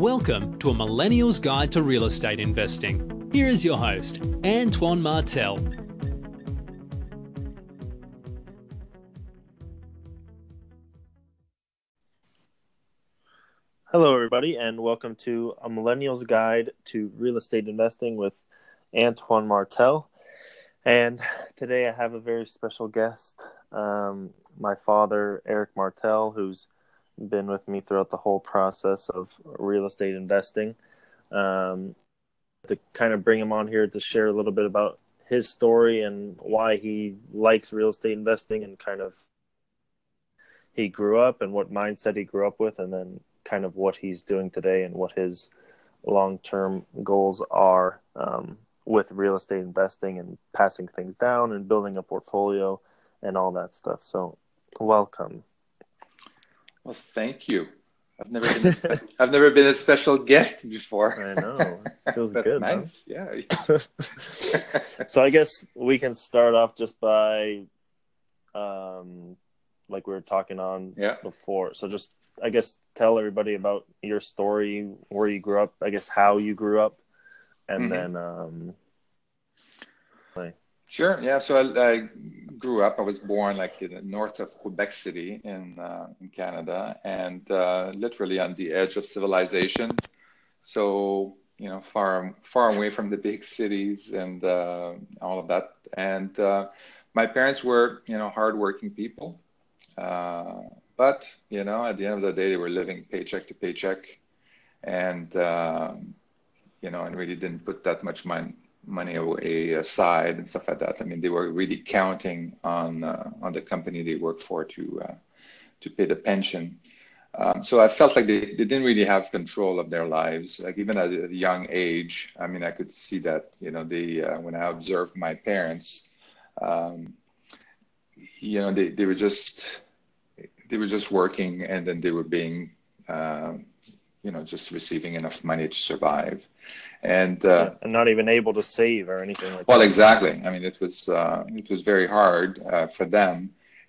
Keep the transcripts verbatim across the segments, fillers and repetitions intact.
Welcome to A Millennials Guide to Real Estate Investing. Here is your host, Antoine Martel. Hello, everybody, and welcome to A Millennials Guide to Real Estate Investing with Antoine Martel. And today I have a very special guest, um, my father, Eric Martel, who's been with me throughout the whole process of real estate investing. Um, to kind of bring him on here to share a little bit about his story and why he likes real estate investing and kind of he grew up and what mindset he grew up with, and then kind of what he's doing today and what his long-term goals are um, with real estate investing and passing things down and building a portfolio and all that stuff. So welcome. Well, thank you. I've never been a spe- I've never been a special guest before. I know. It feels That's good. Nice. Huh? Yeah. So I guess we can start off just by, um, like we were talking on yeah. before. So just, I guess, tell everybody about your story, where you grew up, I guess how you grew up, and mm-hmm. then. Um, like... Sure. Yeah. So I, I grew up. I was born like in the north of Quebec City in uh, in Canada, and uh, literally on the edge of civilization. So you know, far far away from the big cities and uh, all of that. And uh, my parents were you know hardworking people, uh, but you know at the end of the day they were living paycheck to paycheck, and uh, you know and really didn't put that much money. money away aside and stuff like that. I mean, they were really counting on uh, on the company they worked for to uh, to pay the pension. Um, so I felt like they, they didn't really have control of their lives. Like even at a young age, I mean, I could see that, you know, they, uh, when I observed my parents, um, you know, they, they were just, they were just working and then they were being, uh, you know, just receiving enough money to survive. And, uh, and not even able to save or anything like well, that. Well, exactly. I mean, it was uh, it was very hard uh, for them.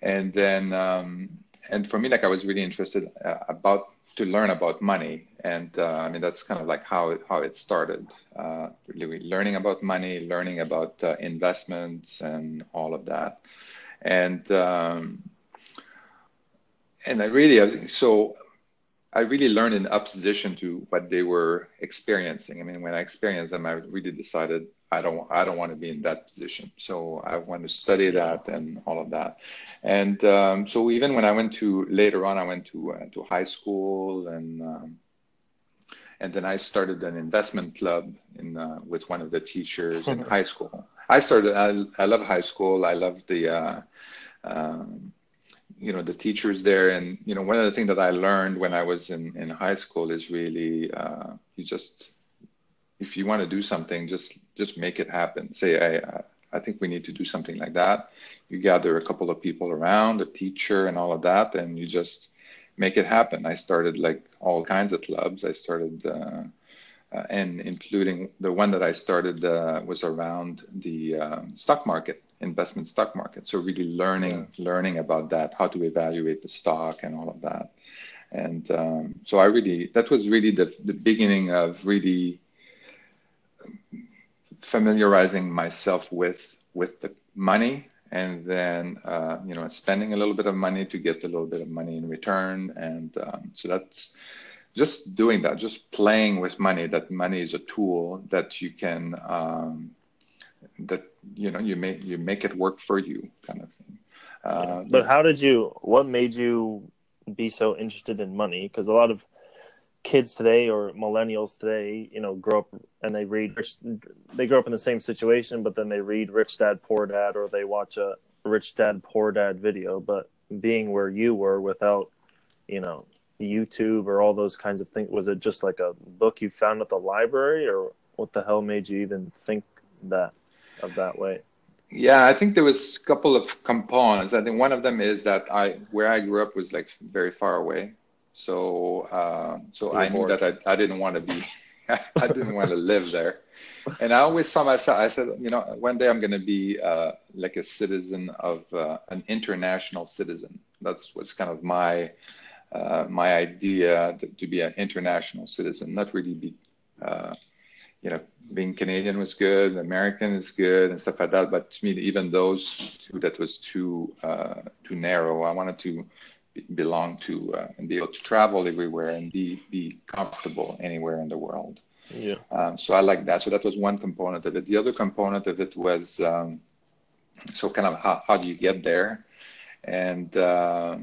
And then, um, and for me, like I was really interested uh, about to learn about money. And uh, I mean, that's kind of like how it, how it started. Uh, really learning about money, learning about uh, investments, and all of that. And um, and I really so. I really learned in opposition to what they were experiencing. I mean, when I experienced them, I really decided I don't, I don't want to be in that position. So I want to study that and all of that. And um, so even when I went to later on, I went to uh, to high school, and um, and then I started an investment club in uh, with one of the teachers in high school. I started. I, I love high school. I love the. Uh, um, you know, the teachers there. And, you know, one of the things that I learned when I was in, in high school is really, uh, you just, if you want to do something, just, just make it happen. Say, I, I think we need to do something like that. You gather a couple of people around, a teacher and all of that, and you just make it happen. I started like all kinds of clubs. I started, uh, uh, and including the one that I started uh, was around the um, stock market. Investment stock market. So really learning, yeah. learning about that, how to evaluate the stock and all of that. And um, so I really, that was really the, the beginning of really familiarizing myself with, with the money, and then, uh, you know, spending a little bit of money to get a little bit of money in return. And um, so that's just doing that, just playing with money, that money is a tool that you can, um, that you know you make you make it work for you, kind of thing. Uh, but how did you? What made you be so interested in money? Because a lot of kids today or millennials today, you know, grow up and they read. They grow up in the same situation, but then they read Rich Dad, Poor Dad, or they watch a Rich Dad, Poor Dad video. But being where you were, without you know YouTube or all those kinds of things, was it just like a book you found at the library, or what the hell made you even think that? Of that way? Yeah, I think there was a couple of components. I think one of them is that I, where I grew up was like very far away. So, uh, so I knew that I, I didn't want to be, I didn't want to live there. And I always saw myself, I said, you know, one day I'm going to be uh, like a citizen of, uh, an international citizen. That's what's kind of my uh, my idea to, to be an international citizen, not really be, uh, you know, being Canadian was good, American is good, and stuff like that. But to me, even those two, that was too uh, too narrow. I wanted to belong to uh, and be able to travel everywhere and be be comfortable anywhere in the world. Yeah. Um, so I like that. So that was one component of it. The other component of it was um, so kind of how, how do you get there, and uh,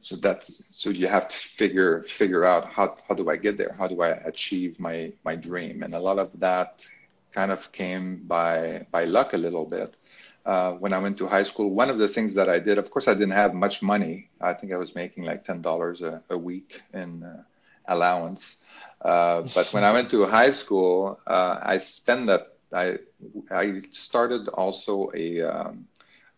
so that's so you have to figure figure out how how do I get there? How do I achieve my my dream? And a lot of that kind of came by by luck a little bit. Uh, when I went to high school, one of the things that I did, of course, I didn't have much money. I think I was making like ten dollars a, a week in uh, allowance. Uh, but when I went to high school, uh, I spent that. I I started also a, um,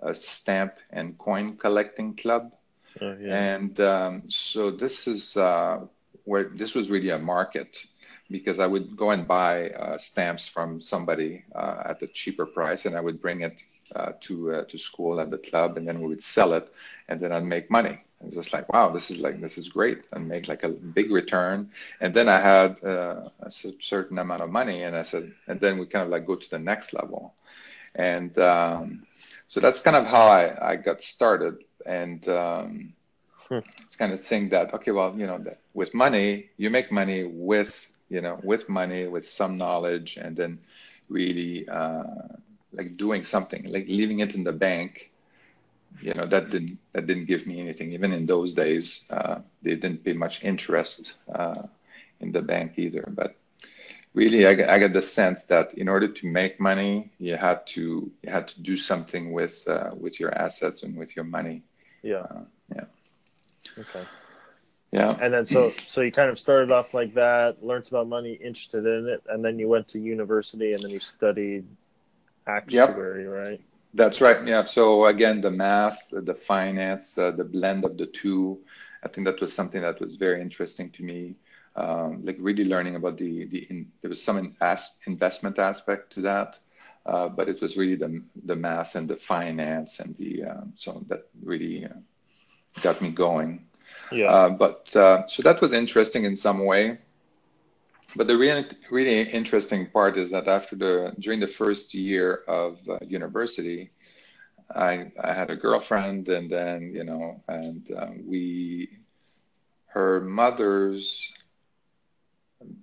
a stamp and coin collecting club, oh, yeah. and um, so this is uh, where this was really a market, because I would go and buy uh, stamps from somebody uh, at a cheaper price, and I would bring it uh, to uh, to school at the club, and then we would sell it, and then I'd make money. I was just like, wow, this is like this is great, and make like a big return. And then I had uh, a certain amount of money, and I said, and then we kind of like go to the next level. And um, so that's kind of how I, I got started. And um, hmm. it's kind of thing that, okay, well, you know, that with money, you make money with, you know, with money, with some knowledge, and then really uh, like doing something, like leaving it in the bank. You know, that didn't that didn't give me anything. Even in those days, uh, they didn't pay much interest uh, in the bank either. But really, I, I got the sense that in order to make money, you had to you had to do something with uh, with your assets and with your money. Yeah. Uh, yeah. Okay. Yeah. And then so so you kind of started off like that, learned about money, interested in it, and then you went to university and then you studied actuary, yep. right? That's right. Yeah. So again, the math, the finance, uh, the blend of the two, I think that was something that was very interesting to me. Um, like really learning about the, the in, there was some in, as, investment aspect to that, uh, but it was really the the math and the finance and the, um, so that really uh, got me going. Yeah. Uh, but uh, so that was interesting in some way. But the really, really interesting part is that after the during the first year of uh, university, I, I had a girlfriend, and then you know, and um, we, her mother's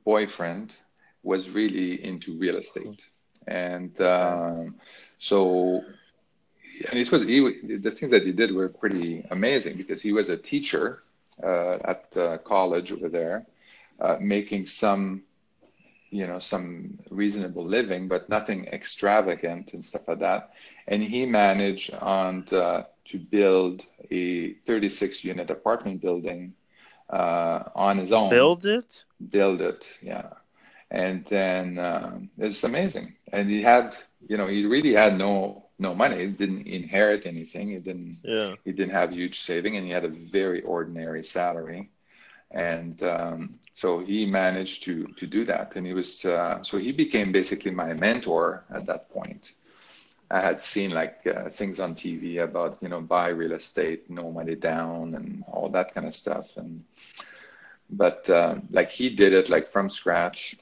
boyfriend was really into real estate, and um, so and it was he, the things that he did were pretty amazing, because he was a teacher uh, at uh, college over there. Uh, making some, you know, some reasonable living, but nothing extravagant and stuff like that. And he managed on the, to build a thirty-six unit apartment building uh, on his own. Build it? Build it, yeah. And then um, it's amazing. And he had, you know, he really had no no money. He didn't inherit anything. He didn't. Yeah. He didn't have huge saving, and he had a very ordinary salary. And um, so he managed to to do that, and he was uh, so he became basically my mentor at that point. I had seen like uh, things on T V about you know buy real estate, no money down, and all that kind of stuff. And but uh, like he did it like from scratch,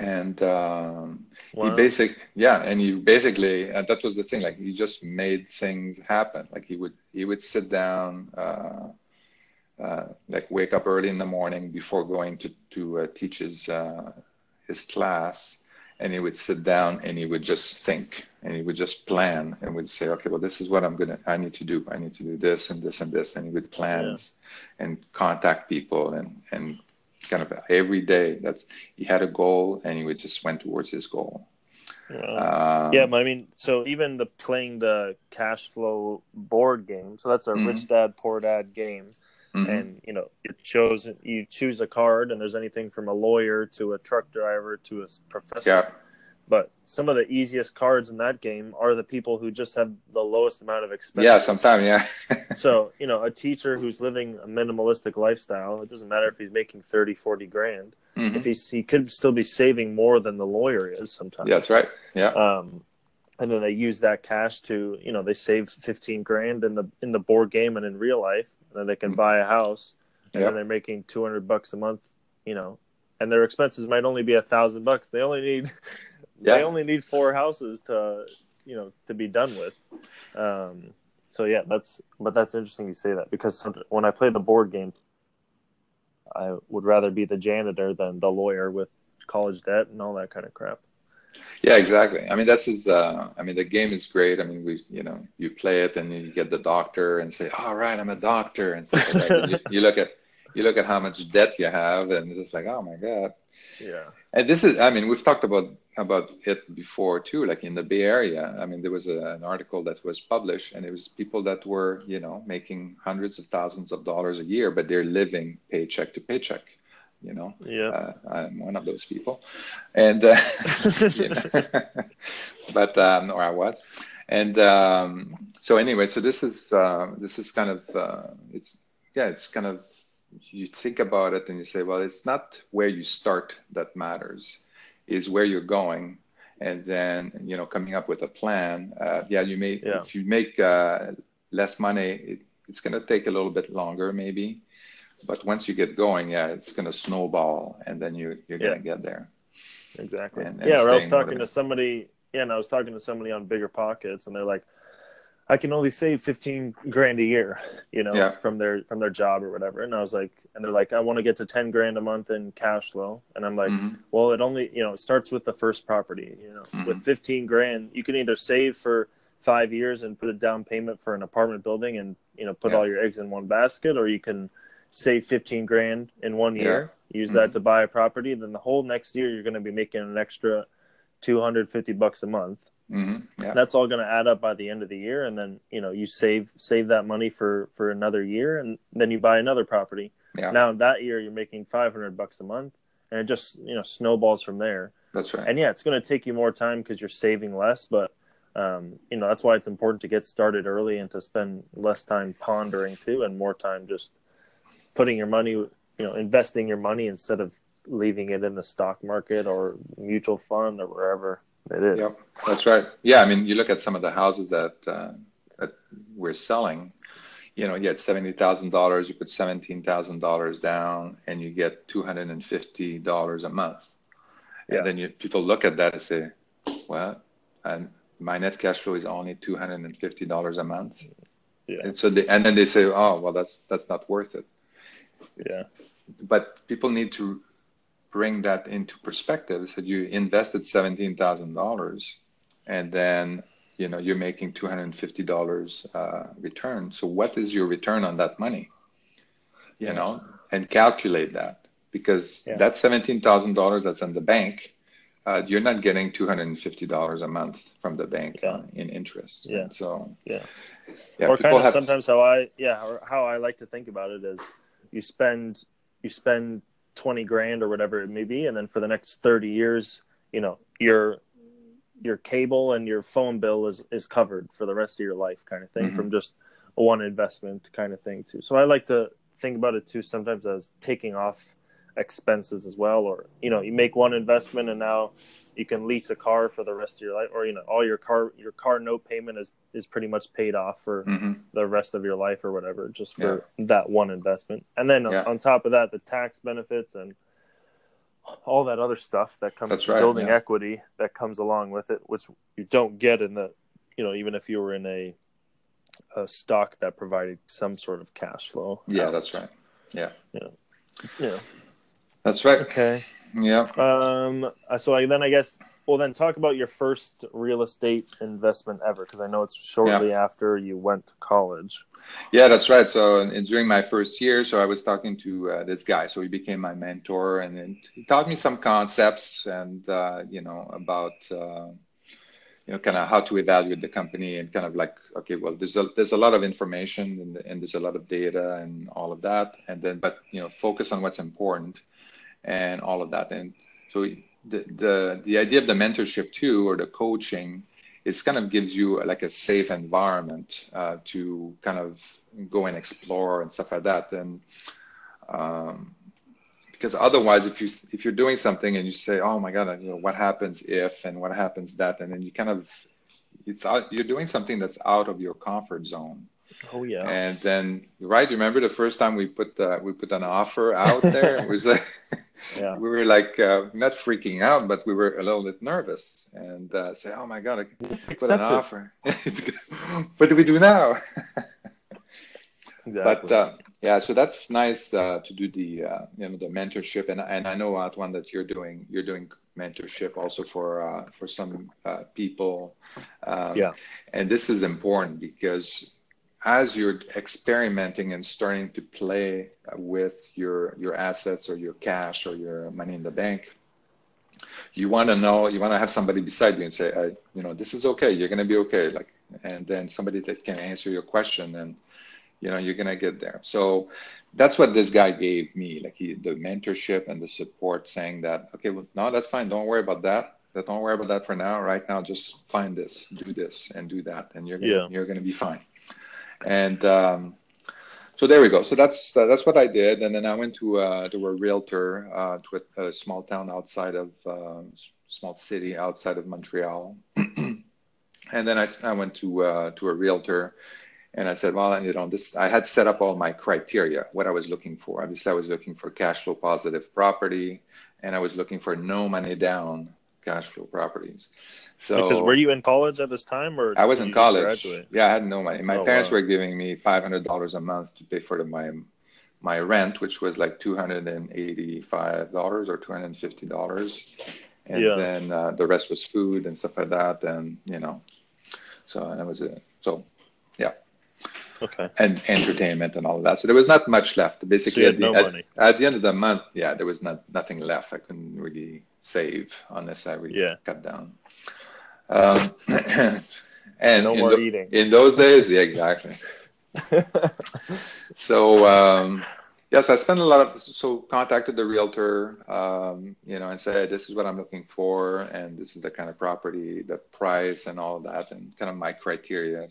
and um, wow. he basic yeah, and he basically uh, that was the thing. Like he just made things happen. Like he would he would sit down. Uh, Uh, like wake up early in the morning before going to to uh, teach his uh, his class, and he would sit down and he would just think and he would just plan and would say, okay, well, this is what I'm gonna I need to do I need to do this and this and this, and he would plan yeah. and contact people and and kind of every day that's he had a goal, and he would just went towards his goal. Yeah. Um, yeah, I mean, so even the playing the cash flow board game, so that's a mm-hmm. Rich Dad, Poor Dad game. Mm-hmm. And, you know, it shows you choose a card, and there's anything from a lawyer to a truck driver to a professor. Yeah. But some of the easiest cards in that game are the people who just have the lowest amount of expenses. Yeah, sometimes, yeah. So, you know, a teacher who's living a minimalistic lifestyle, it doesn't matter if he's making thirty, forty grand. Mm-hmm. If he's, he could still be saving more than the lawyer is sometimes. Yeah, that's right. Yeah. Um, and then they use that cash to, you know, they save fifteen grand in the in the board game and in real life. and then they can buy a house, and yep. then they're making two hundred bucks a month, you know, and their expenses might only be a thousand bucks. They only need, yeah. they only need four houses to, you know, to be done with. Um, so yeah, that's but that's interesting you say that, because when I play the board game, I would rather be the janitor than the lawyer with college debt and all that kind of crap. Yeah, exactly. I mean, that's his, uh, I mean, the game is great. I mean, we, you know, you play it and you get the doctor and say, all right, I'm a doctor. And stuff like that. you, you look at, you look at how much debt you have, and it's just like, oh my God. Yeah. And this is, I mean, we've talked about, about it before too, like in the Bay Area. I mean, there was a, an article that was published, and it was people that were, you know, making hundreds of thousands of dollars a year, but they're living paycheck to paycheck. You know, yeah, uh, I'm one of those people, and uh, you know, but um, or I was, and um, so anyway, so this is uh, this is kind of uh, it's yeah, it's kind of you think about it and you say, well, it's not where you start that matters, is where you're going, and then you know coming up with a plan. Uh, yeah, you may yeah. if you make uh, less money, it, it's going to take a little bit longer, maybe. But once you get going, yeah, it's going to snowball, and then you, you're yeah. going to get there. Exactly. And, and yeah, or I was talking to somebody, yeah, and I was talking to somebody on BiggerPockets, and they're like, I can only save fifteen grand a year, you know, yeah. from their from their job or whatever. And I was like, and they're like, I want to get to ten grand a month in cash flow. And I'm like, mm-hmm. well, it only, you know, it starts with the first property, you know. Mm-hmm. With fifteen grand, you can either save for five years and put a down payment for an apartment building and, you know, put yeah. all your eggs in one basket, or you can save fifteen grand in one year, yeah. use mm-hmm. that to buy a property. Then the whole next year, you're going to be making an extra two hundred fifty bucks a month. Mm-hmm. Yeah. That's all going to add up by the end of the year. And then, you know, you save, save that money for, for another year, and then you buy another property. Yeah. Now that year, you're making five hundred bucks a month, and it just, you know, snowballs from there. That's right. And yeah, it's going to take you more time because you're saving less, but um, you know, that's why it's important to get started early and to spend less time pondering too, and more time just putting your money, you know, investing your money instead of leaving it in the stock market or mutual fund or wherever it is. Yep, that's right. Yeah, I mean, you look at some of the houses that uh, that we're selling. You know, you get seventy thousand dollars, you put seventeen thousand dollars down, and you get two hundred and fifty dollars a month. And yeah. then you, people look at that and say, "Well, and my net cash flow is only two hundred and fifty dollars a month." Yeah. And so, they, and then they say, "Oh, well, that's that's not worth it." Yeah, but people need to bring that into perspective. So you invested seventeen thousand dollars, and then you know you're making two hundred and fifty dollars uh, return. So what is your return on that money? You yeah. know, and calculate that, because yeah. that seventeen thousand dollars that's in the bank, uh, you're not getting two hundred and fifty dollars a month from the bank yeah. uh, in interest. Yeah. And so yeah, yeah or kind of sometimes to... how I yeah or how I like to think about it is, you spend you spend twenty grand or whatever it may be, and then for the next thirty years, you know, your your cable and your phone bill is is covered for the rest of your life, kind of thing, mm-hmm. from just one investment kind of thing too. So I like to think about it too sometimes as taking off expenses as well, or you know, you make one investment and now you can lease a car for the rest of your life, or you know, all your car your car note payment is is pretty much paid off for mm-hmm. the rest of your life or whatever, just for yeah. that one investment. And then yeah. on top of that, the tax benefits and all that other stuff that comes That's right, building yeah. equity that comes along with it, which you don't get in the, you know, even if you were in a a stock that provided some sort of cash flow. Yeah, out. That's right. Yeah. Yeah. Yeah. That's right. Okay. Yeah. Um. So I, then I guess, well, then talk about your first real estate investment ever, because I know it's shortly yeah. after you went to college. Yeah, that's right. So and during my first year, so I was talking to uh, this guy. So he became my mentor, and then he taught me some concepts, and uh, you know about uh, you know kind of how to evaluate the company, and kind of like, okay, well, there's a there's a lot of information, and, and there's a lot of data and all of that, and then but you know focus on what's important. And all of that. And so the, the the idea of the mentorship too, or the coaching, is kind of gives you like a safe environment uh, to kind of go and explore and stuff like that. And um, because otherwise, if you if you're doing something and you say, oh my God, you know, what happens if, and what happens that, and then you kind of, it's out, you're doing something that's out of your comfort zone. Oh yeah. And then, right? Remember the first time we put uh, we put an offer out there? It was like, yeah. we were like uh, not freaking out, but we were a little bit nervous and uh, say, "Oh my God, I can Accept put an it. offer." What do we do now? Exactly. But uh, yeah, so that's nice uh, to do the uh, you know the mentorship, and and I know, Antoine, that you're doing you're doing mentorship also for uh, for some uh, people. Um, yeah, and this is important because as you're experimenting and starting to play with your your assets or your cash or your money in the bank, you want to know, you want to have somebody beside you and say, I, you know, this is okay. You're going to be okay. Like, and then somebody that can answer your question, and you know, you're going to get there. So that's what this guy gave me, like he, the mentorship and the support, saying that, okay, well, no, that's fine. Don't worry about that. Don't worry about that for now. Right now, just find this, do this and do that. And you're gonna, yeah. you're going to be fine. And um, so there we go. So that's uh, that's what I did. And then I went to, uh, to a realtor uh, to a, a small town outside of, uh, small city outside of Montreal. And then I, I went to uh, to a realtor. And I said, well, you know, this, I had set up all my criteria, what I was looking for. Obviously, I was looking for cash flow positive property, and I was looking for no money down cash flow properties. So, because were you in college at this time, or I was in college? Graduate? Yeah, I had no money. My oh, parents wow. were giving me five hundred dollars a month to pay for the, my my rent, which was like two hundred eighty-five dollars or two hundred fifty dollars, and yeah. then uh, the rest was food and stuff like that, and you know, so and that was it. So, yeah. Okay. And entertainment and all of that. So there was not much left. Basically, so at, the, no at, at the end of the month, yeah, there was not nothing left. I couldn't really save unless I really yeah. cut down. Um, and no more the, eating. In those days, yeah, exactly. So, um, yes, yeah, so I spent a lot of, so contacted the realtor, um, you know, and said, this is what I'm looking for, and this is the kind of property, the price, and all of that, and kind of my criteria.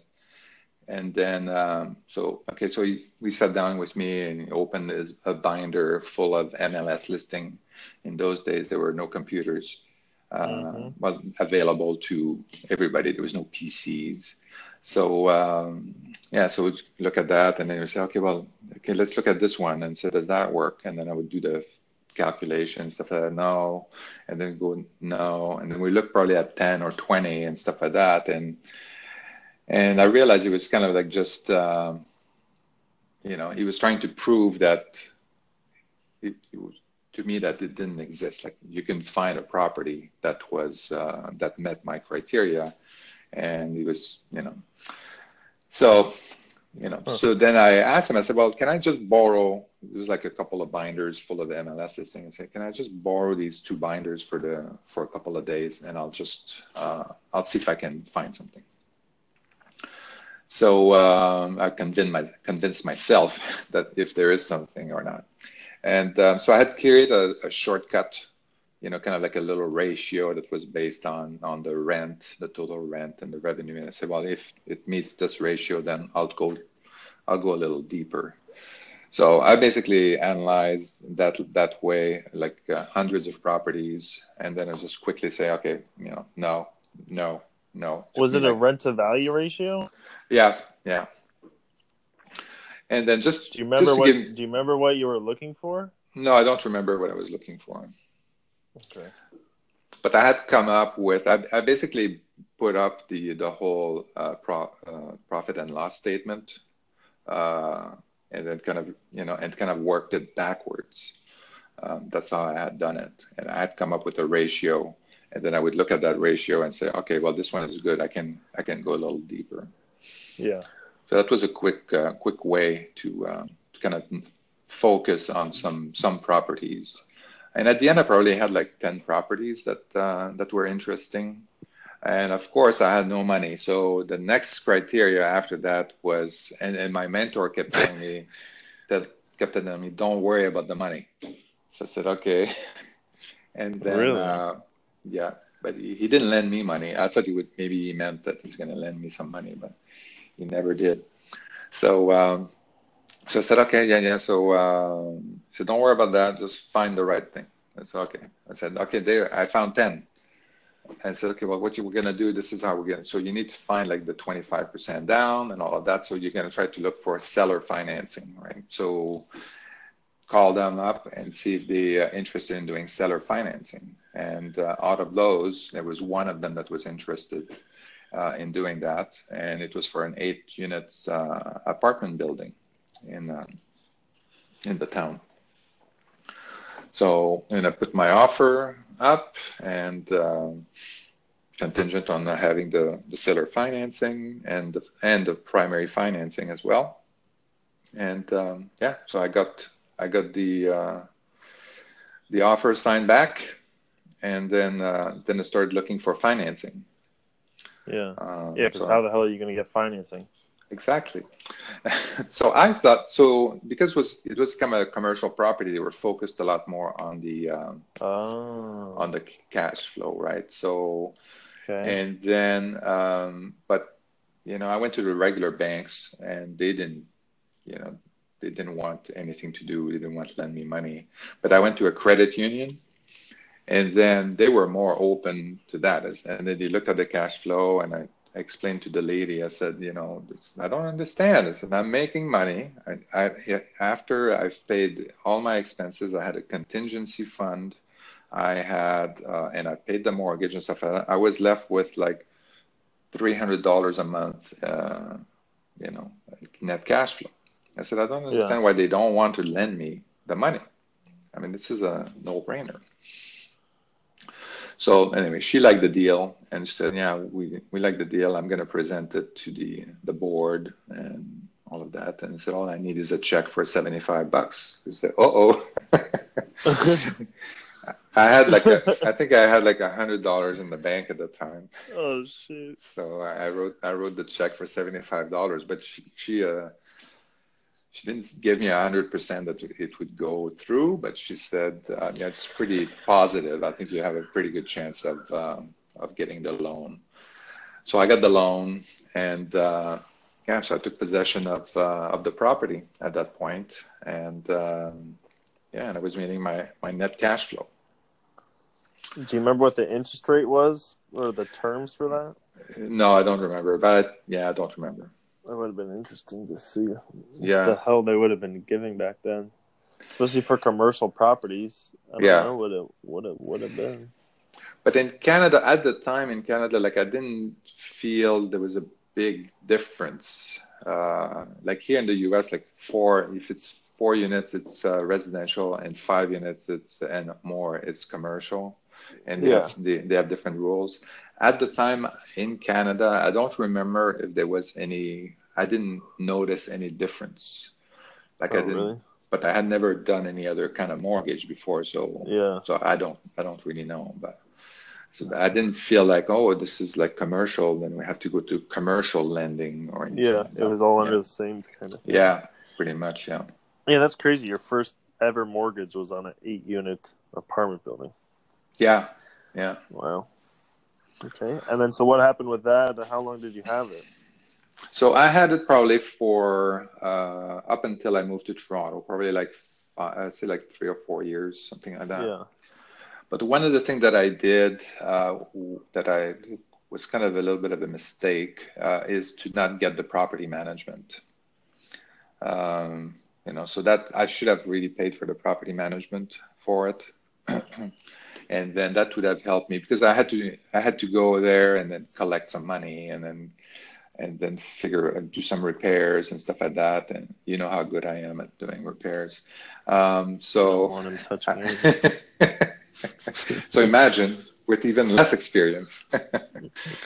And then, um, so, okay, so he, we sat down with me, and he opened his, a binder full of M L S listing. In those days, there were no computers uh, mm-hmm. well, available to everybody. There was no P Cs. So, um, yeah, so we'd look at that, and then we say, okay, well, okay, let's look at this one. And so does that work? And then I would do the calculation, stuff like that, no. And then go, no. And then we looked probably at ten or twenty and stuff like that. And And I realized it was kind of like just, uh, you know, he was trying to prove that it, it was, to me, that it didn't exist. Like, you can find a property that was, uh, that met my criteria. And he was, you know, so, you know, huh. so then I asked him, I said, well, can I just borrow, it was like a couple of binders full of M L S listing. I said, can I just borrow these two binders for the, for a couple of days? And I'll just, uh, I'll see if I can find something. So um, I convinced, my, convinced myself that if there is something or not. And uh, so I had created a, a shortcut, you know, kind of like a little ratio that was based on, on the rent, the total rent and the revenue. And I said, well, if it meets this ratio, then I'll go, I'll go a little deeper. So I basically analyzed that that way, like uh, hundreds of properties. And then I just quickly say, okay, you know, no, no, no. Was it a rent to value ratio? Yes. Yeah. And then just do you remember what give, do you remember what you were looking for? No, I don't remember what I was looking for. Okay. But I had come up with I, I basically put up the the whole uh, pro, uh, profit and loss statement, uh, and then kind of you know and kind of worked it backwards. Um, that's how I had done it, and I had come up with a ratio, and then I would look at that ratio and say, okay, well, this one is good. I can I can go a little deeper. Yeah. So that was a quick, uh, quick way to, uh, to kind of focus on some some properties, and at the end I probably had like ten properties that uh, that were interesting, and of course I had no money. So the next criteria after that was, and, and my mentor kept telling me that kept telling me, don't worry about the money. So I said okay, and then really? uh, yeah. But he, he didn't lend me money. I thought he would, maybe he meant that he's going to lend me some money, but he never did. So, um, so I said, okay, yeah, yeah. So, uh, so don't worry about that. Just find the right thing. I said, okay. I said, okay, there, I found ten. and said, okay, well, what you were going to do, this is how we're going to. So you need to find like the twenty-five percent down and all of that. So you're going to try to look for seller financing, right? So call them up and see if they are interested in doing seller financing. And uh, out of those, there was one of them that was interested uh, in doing that. And it was for an eight unit uh, apartment building in, uh, in the town. So, and I put my offer up and uh, contingent on having the, the seller financing and the, and the primary financing as well. And um, yeah, so I got I got the uh, the offer signed back, and then uh, then I started looking for financing. Yeah, uh, yeah, because so how the hell are you going to get financing? Exactly. So I thought, so because it was, it was kind of a commercial property, they were focused a lot more on the um, oh. on the cash flow, right? So, okay. And then, um, but, you know, I went to the regular banks and they didn't, you know, they didn't want anything to do. They didn't want to lend me money. But I went to a credit union. And then they were more open to that. And then they looked at the cash flow, and I I explained to the lady, I said, you know, this, I don't understand. I said, I'm making money. I, I, after I've paid all my expenses, I had a contingency fund. I had, uh, and I paid the mortgage and stuff. I, I was left with like three hundred dollars a month, uh, you know, like net cash flow. I said, I don't understand yeah. why they don't want to lend me the money. I mean, this is a no-brainer. So anyway, she liked the deal and she said, yeah, we, we like the deal. I'm going to present it to the, the board and all of that. And I said, all I need is a check for seventy-five bucks. I said, uh-oh. I had like, a, I think I had like a hundred dollars in the bank at the time. Oh, shit. So I wrote, I wrote the check for seventy-five dollars, but she, she, uh, she didn't give me one hundred percent that it would go through, but she said, uh, yeah, it's pretty positive. I think you have a pretty good chance of um, of getting the loan. So I got the loan, and uh, yeah, so I took possession of uh, of the property at that point, and um, yeah, and I was meeting my, my net cash flow. Do you remember what the interest rate was or the terms for that? No, I don't remember, but yeah, I don't remember. It would have been interesting to see yeah. what the hell they would have been giving back then, especially for commercial properties. I don't yeah. know what it, what it would have been. But in Canada, at the time in Canada, like I didn't feel there was a big difference. Uh, like here in the U S, like four, if it's four units, it's uh, residential, and five units, it's and more, it's commercial. And they, yeah. have, they, they have different rules. At the time in Canada, I don't remember if there was any, I didn't notice any difference. Like oh, I didn't, really? But I had never done any other kind of mortgage before. So, yeah. so I don't, I don't really know, but so I didn't feel like, oh, this is like commercial. Then we have to go to commercial lending or anything. Yeah. Like it was all yeah. under the same kind of thing. Yeah, pretty much. Yeah. Yeah. That's crazy. Your first ever mortgage was on an eight unit apartment building. Yeah. Yeah. Wow. Okay. And then, so what happened with that? How long did you have it? So I had it probably for, uh, up until I moved to Toronto, probably like, uh, I'd say like three or four years, something like that. Yeah. But one of the things that I did, uh, that I was kind of a little bit of a mistake, uh, is to not get the property management. Um, you know, so that I should have really paid for the property management for it. And then that would have helped me because I had to I had to go there and then collect some money and then and then figure and do some repairs and stuff like that. And you know how good I am at doing repairs. Um, so I don't want him touching so imagine with even less experience.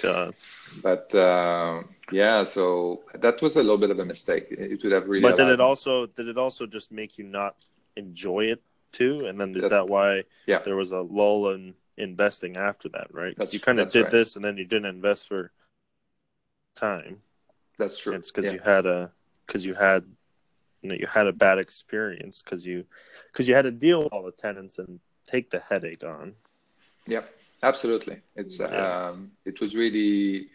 God. But uh, yeah, so that was a little bit of a mistake. It would have really. But did it also did it also just make you not enjoy it? Too, and then is that, that why yeah. there was a lull in investing after that, right? Because you kind of did right. this, and then you didn't invest for time. That's true. And it's because yeah. you had a because you had you know you had a bad experience because you because you had to deal with all the tenants and take the headache on. Yeah, absolutely. It's yeah. um, it was really.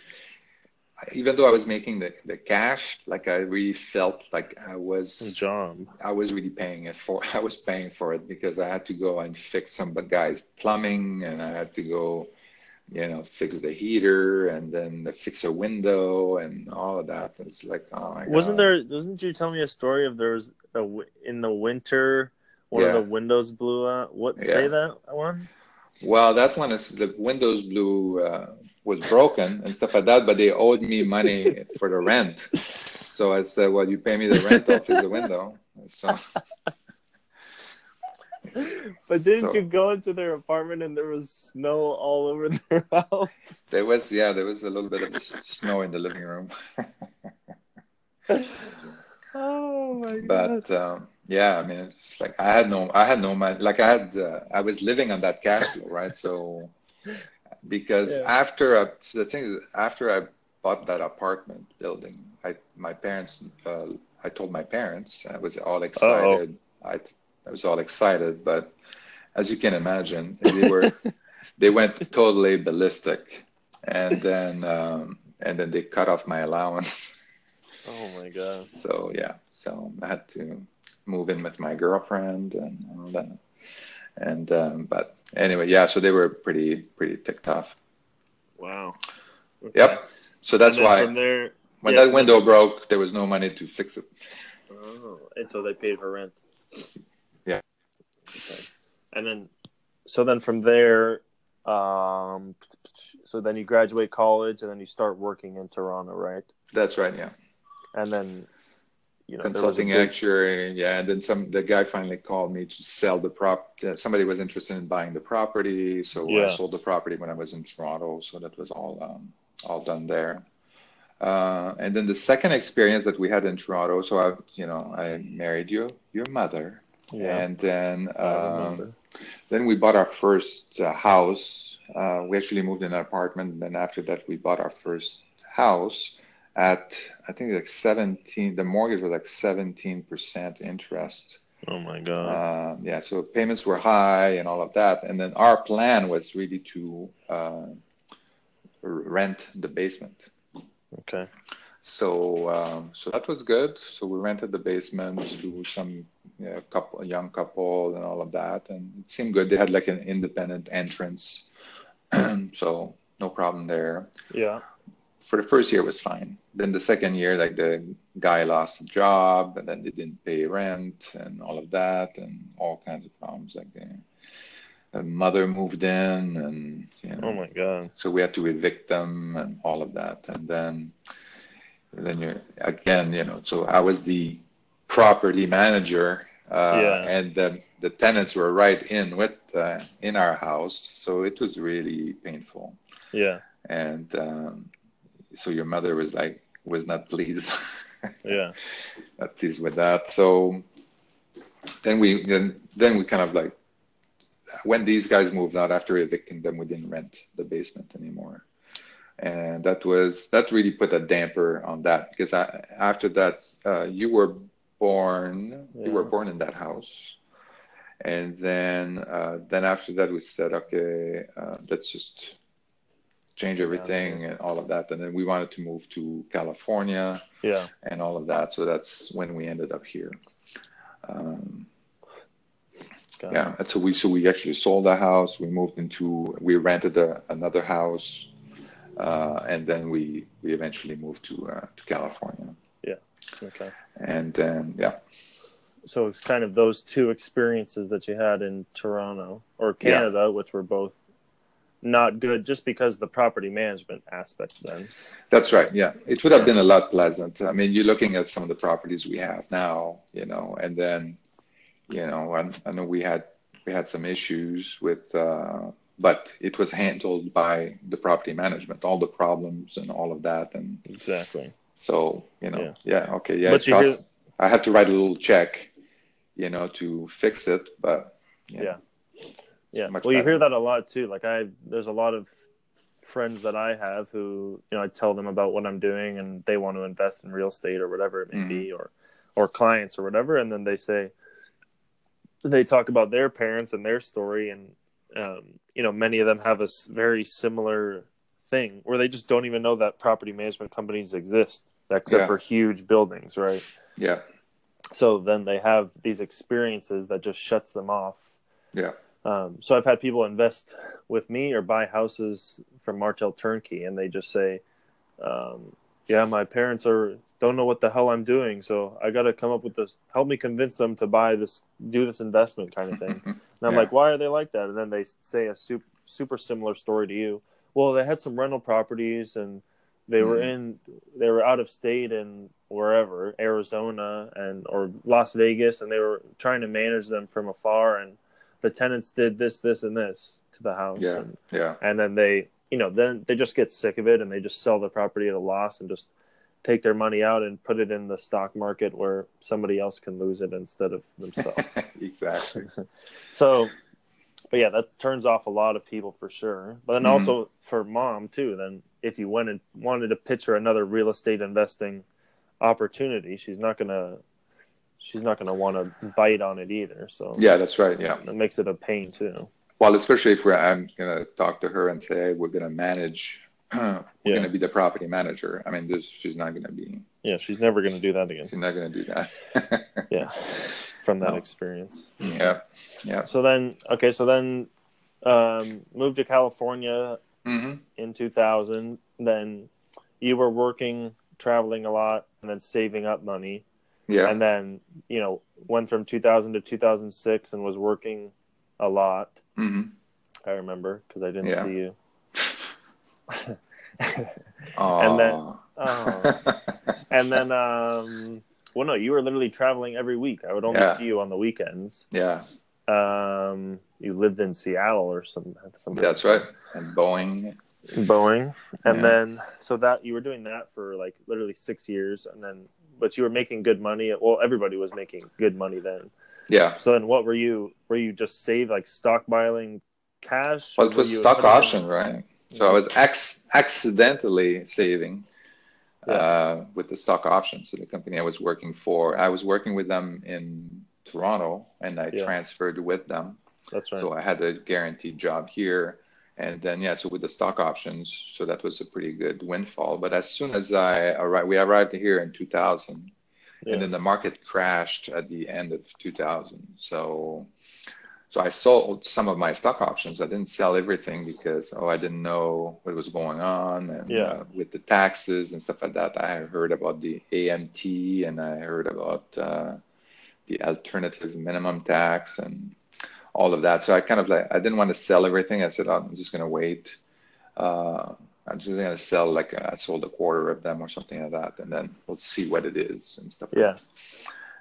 Even though I was making the, the cash, like I really felt like I was, John. I was really paying it for, I was paying for it because I had to go and fix some guy's plumbing and I had to go you know, fix the heater and then fix a window and all of that. It's like, oh my God. Wasn't there, wasn't you telling me a story of there was a, in the winter, one yeah. of the windows blew out? What, say yeah. that one? Well, that one is the windows blew, uh, was broken and stuff like that, but they owed me money for the rent. So I said, well, you pay me the rent, I'll fix the window. So. But didn't so, you go into their apartment and there was snow all over their house? There was, yeah, there was a little bit of snow in the living room. Oh my God! But um, yeah, I mean, it's like I had no, I had no money. Like I had, uh, I was living on that cash flow, right? So because yeah. after I, so the thing is, after I bought that apartment building, I my parents, uh, I told my parents, I was all excited. Uh-oh. I. I was all excited, but as you can imagine, they were they went totally ballistic, and then um, and then they cut off my allowance. Oh my God! So yeah, so I had to move in with my girlfriend and all that. And um, but anyway, yeah. So they were pretty pretty ticked off. Wow. Okay. Yep. So that's why from there, when yes, that window broke, there was no money to fix it. Oh, and so they paid for rent. Yeah. Okay. And then, so then from there, um, so then you graduate college and then you start working in Toronto, right? That's right. Yeah. And then, you know, consulting big... actuary. Yeah. And then some, the guy finally called me to sell the prop. Somebody was interested in buying the property. So yeah. I sold the property when I was in Toronto. So that was all, um, all done there. Uh, and then the second experience that we had in Toronto. So I, you know, I married you, your mother. Yeah. And then, um, then we bought our first uh, house. Uh, we actually moved in an apartment. And then after that, we bought our first house at, I think like seventeen, the mortgage was like seventeen percent interest. Oh my God. Uh, yeah. So payments were high and all of that. And then our plan was really to, uh, rent the basement. Okay. So, um, so that was good. So we rented the basement to some you know, couple, young couple and all of that. And it seemed good. They had like an independent entrance. So no problem there. Yeah. For the first year was fine. Then the second year, like the guy lost a job and then they didn't pay rent and all of that and all kinds of problems. Like the, the mother moved in and, you know. Oh my God. So we had to evict them and all of that. And then... And then you're again, you know, so I was the property manager, uh, yeah. and the, the tenants were right in with, uh, in our house. So it was really painful. Yeah. And, um, so your mother was like, was not pleased. Yeah. Not pleased with that. So then we, then, then we kind of like, when these guys moved out after evicting them, we didn't rent the basement anymore. And that was, that really put a damper on that because I, after that, uh, you were born, yeah. you were born in that house. And then, uh, then after that we said, okay, uh, let's just change everything yeah. and all of that. And then we wanted to move to California yeah. and all of that. So that's when we ended up here. Um, Got yeah. And so we, so we actually sold the house, we moved into, we rented a, another house. Uh, and then we, we eventually moved to uh, to California. Yeah. Okay. And then yeah. So it's kind of those two experiences that you had in Toronto or Canada, yeah. which were both not good, just because the property management aspect. Then. That's right. Yeah, it would have been a lot pleasant. I mean, you're looking at some of the properties we have now, you know, and then, you know, I, I know we had we had some issues with. Uh, But it was handled by the property management, all the problems and all of that. And exactly. So, you know, yeah, yeah okay. Yeah, it cost, hear... I had to write a little check, you know, to fix it. But yeah. Yeah. yeah. Well, better. You hear that a lot too. Like I, there's a lot of friends that I have who, you know, I tell them about what I'm doing and they want to invest in real estate or whatever it may mm-hmm. be, or, or clients or whatever. And then they say, they talk about their parents and their story and, Um, you know, many of them have a very similar thing where they just don't even know that property management companies exist, except yeah. for huge buildings, right? Yeah. So then they have these experiences that just shuts them off. Yeah. Um, so I've had people invest with me or buy houses from Martel Turnkey, and they just say, um, yeah, my parents are don't know what the hell I'm doing, so I got to come up with this, help me convince them to buy this, do this investment kind of thing. And I'm yeah. like, why are they like that? And then they say a super, super similar story to you. Well, they had some rental properties and they were in, they were out of state and wherever, Arizona and or Las Vegas, and they were trying to manage them from afar. And the tenants did this, this, and this to the house. Yeah, and, yeah. And then they, you know, then they just get sick of it and they just sell the property at a loss and just take their money out and put it in the stock market where somebody else can lose it instead of themselves. Exactly. So, but yeah, that turns off a lot of people for sure. But then mm-hmm. also for mom too, then if you went and wanted to pitch her another real estate investing opportunity, she's not going to, she's not going to want to bite on it either. So yeah, that's right. Yeah. That makes it a pain too. Well, especially if we're, I'm going to talk to her and say, hey, we're going to manage, we're yeah. going to be the property manager. I mean, this, she's not going to be. Yeah. She's never going to do that again. She's not going to do that. yeah. From that no. experience. Yeah. Yeah. So then, okay. So then, um, moved to California mm-hmm. in two thousand. Then you were working, traveling a lot, and then saving up money. Yeah. And then, you know, went from two thousand to two thousand six and was working a lot. Mm-hmm. I remember because I didn't yeah. see you. and then, oh. and then, um, well, no, you were literally traveling every week. I would only yeah. see you on the weekends. Yeah. Um, you lived in Seattle or some. some That's right. And Boeing. Boeing. And yeah. then, so that you were doing that for like literally six years, and then. But you were making good money. Well, everybody was making good money then. Yeah. So then what were you, were you just save like stockpiling cash? Well, it was stock option, right? So I was ex- accidentally saving yeah. uh, with the stock option. So the company I was working for, I was working with them in Toronto and I yeah. transferred with them. That's right. So I had a guaranteed job here. And then, yeah, so with the stock options, so that was a pretty good windfall. But as soon as I arrived, we arrived here in two thousand, yeah. and then the market crashed at the end of two thousand. So so I sold some of my stock options. I didn't sell everything because, oh, I didn't know what was going on. And yeah. uh, with the taxes and stuff like that, I heard about the A M T and I heard about uh, the alternative minimum tax and all of that. So I kind of like, I didn't want to sell everything. I said, oh, I'm just going to wait. Uh, I'm just going to sell, like I sold a quarter of them or something like that. And then we'll see what it is and stuff. Yeah. Like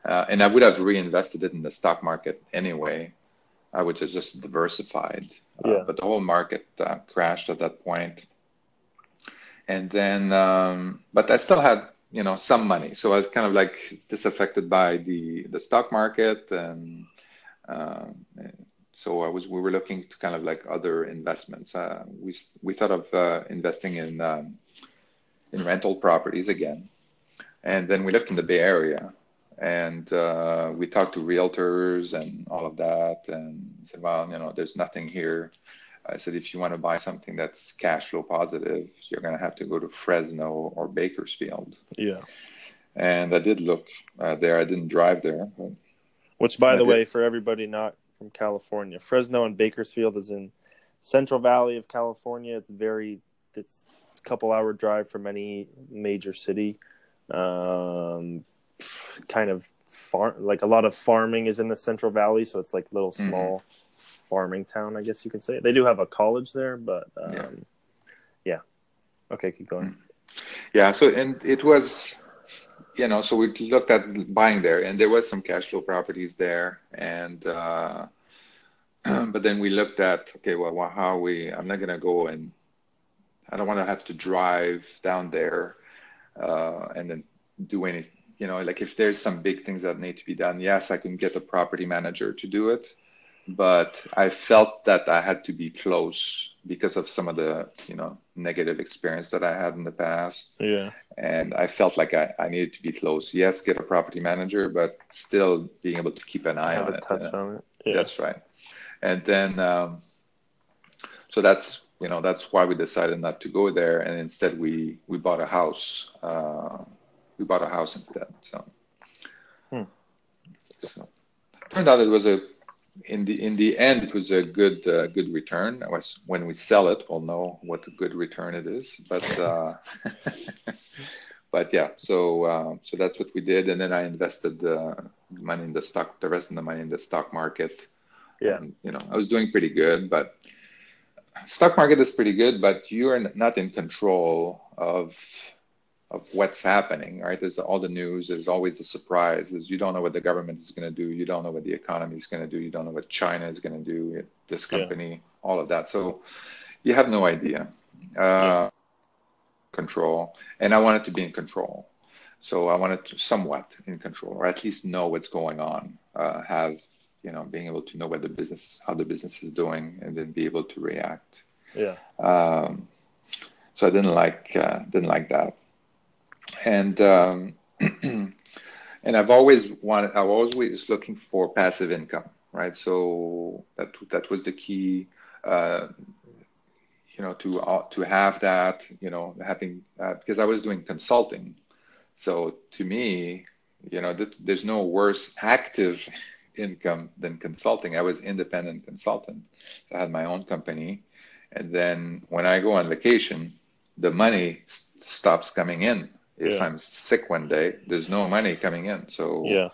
that. Uh, and I would have reinvested it in the stock market anyway. I would have just diversified. Uh, yeah. But the whole market uh, crashed at that point. And then, um, but I still had, you know, some money. So I was kind of like disaffected by the, the stock market and, Um, so I was, we were looking to kind of like other investments. Uh, we we thought of uh, investing in um, in rental properties again, and then we looked in the Bay Area, and uh, we talked to realtors and all of that, and said, well, you know, there's nothing here. I said, if you want to buy something that's cash flow positive, you're going to have to go to Fresno or Bakersfield. Yeah, and I did look uh, there. I didn't drive there. But Which, by the way, for everybody not from California, Fresno and Bakersfield is in Central Valley of California. It's very, it's a couple hour drive from any major city. Um, kind of far, like a lot of farming is in the Central Valley, so it's like little small mm-hmm. farming town, I guess you can say. They do have a college there, but um, yeah. yeah. Okay, keep going. Yeah. So, and it was. You know, so we looked at buying there, and there was some cash flow properties there, and uh, but then we looked at okay, well, how we? I'm not gonna go and I don't want to have to drive down there uh, and then do anything. You know, like if there's some big things that need to be done, yes, I can get a property manager to do it, but I felt that I had to be close because of some of the, you know, negative experience that I had in the past. Yeah. And I felt like I, I needed to be close. Yes, get a property manager, but still being able to keep an eye on it. Touch on it. Yeah. That's right. And then, um, so that's, you know, that's why we decided not to go there. And instead we, we bought a house. Uh, we bought a house instead. So, hmm. so turned out it was a, in the in the end, it was a good uh, good return. It was, when we sell it, we'll know what a good return it is. But uh, but yeah, so uh, so that's what we did. And then I invested uh, money in the stock, the rest of the money in the stock market. Yeah, and, you know, I was doing pretty good, but stock market is pretty good, but you are not in control of of what's happening, right? There's all the news. There's always a surprise. There's, you don't know what the government is going to do. You don't know what the economy is going to do. You don't know what China is going to do. This company, yeah. all of that. So you have no idea. Uh, yeah. Control. And I wanted to be in control. So I wanted to somewhat in control, or at least know what's going on. Uh, have you know, being able to know what the business, how the business is doing, and then be able to react. Yeah. Um, so I didn't like uh, didn't like that. And um, and I've always wanted, I was always looking for passive income, right? So that that was the key, uh, you know, to uh, to have that, you know, having uh, because I was doing consulting, so to me, you know, th- there's no worse active income than consulting. I was independent consultant. So I had my own company, and then when I go on vacation, the money st- stops coming in. If yeah. I'm sick one day, there's no money coming in. So, yeah.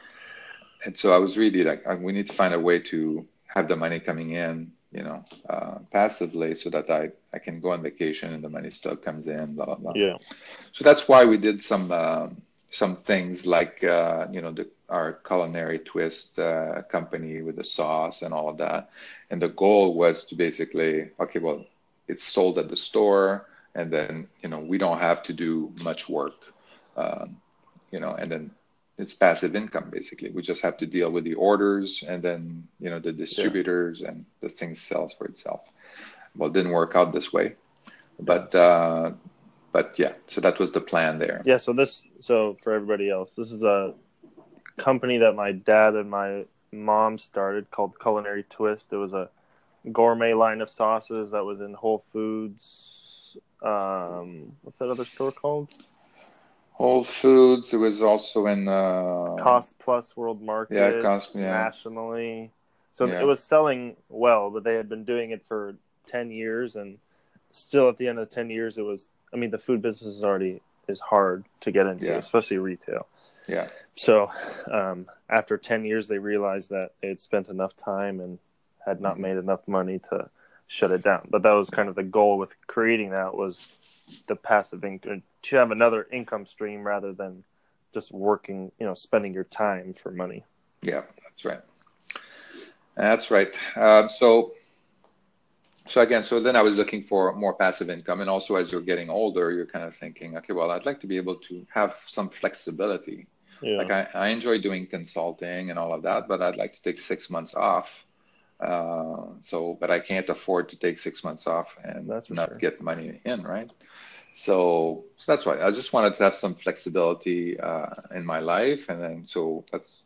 and so I was really like, we need to find a way to have the money coming in, you know, uh, passively, so that I, I can go on vacation and the money still comes in, blah, blah, blah. Yeah. So that's why we did some, uh, some things like, uh, you know, the, our Culinary Twist uh, company with the sauce and all of that. And the goal was to basically, okay, well, it's sold at the store, and then, you know, we don't have to do much work. Um, you know, and then it's passive income, basically. We just have to deal with the orders and then, you know, the distributors yeah. and the thing sells for itself. Well, it didn't work out this way, but, uh, but yeah, so that was the plan there. Yeah. So this, so for everybody else, this is a company that my dad and my mom started called Culinary Twist. It was a gourmet line of sauces that was in Whole Foods. Um, what's that other store called? Whole Foods. It was also in uh, Cost Plus World Market. Yeah, Cost. Yeah. Nationally, so yeah. it was selling well, but they had been doing it for ten years, and still at the end of ten years, it was. I mean, the food business is already is hard to get into, yeah. especially retail. Yeah. So um, after ten years, they realized that they had spent enough time and had not mm-hmm. made enough money to shut it down. But that was kind of the goal with creating that was. The passive income, to have another income stream rather than just working, you know, spending your time for money. Yeah, that's right. That's right. Uh, so, so again, so then I was looking for more passive income. And also as you're getting older, you're kind of thinking, okay, well, I'd like to be able to have some flexibility. Yeah. Like I, I enjoy doing consulting and all of that, but I'd like to take six months off. Uh, so, but I can't afford to take six months off and that's not sure. get money in, right? So, so that's why I just wanted to have some flexibility uh, in my life, and then so that's,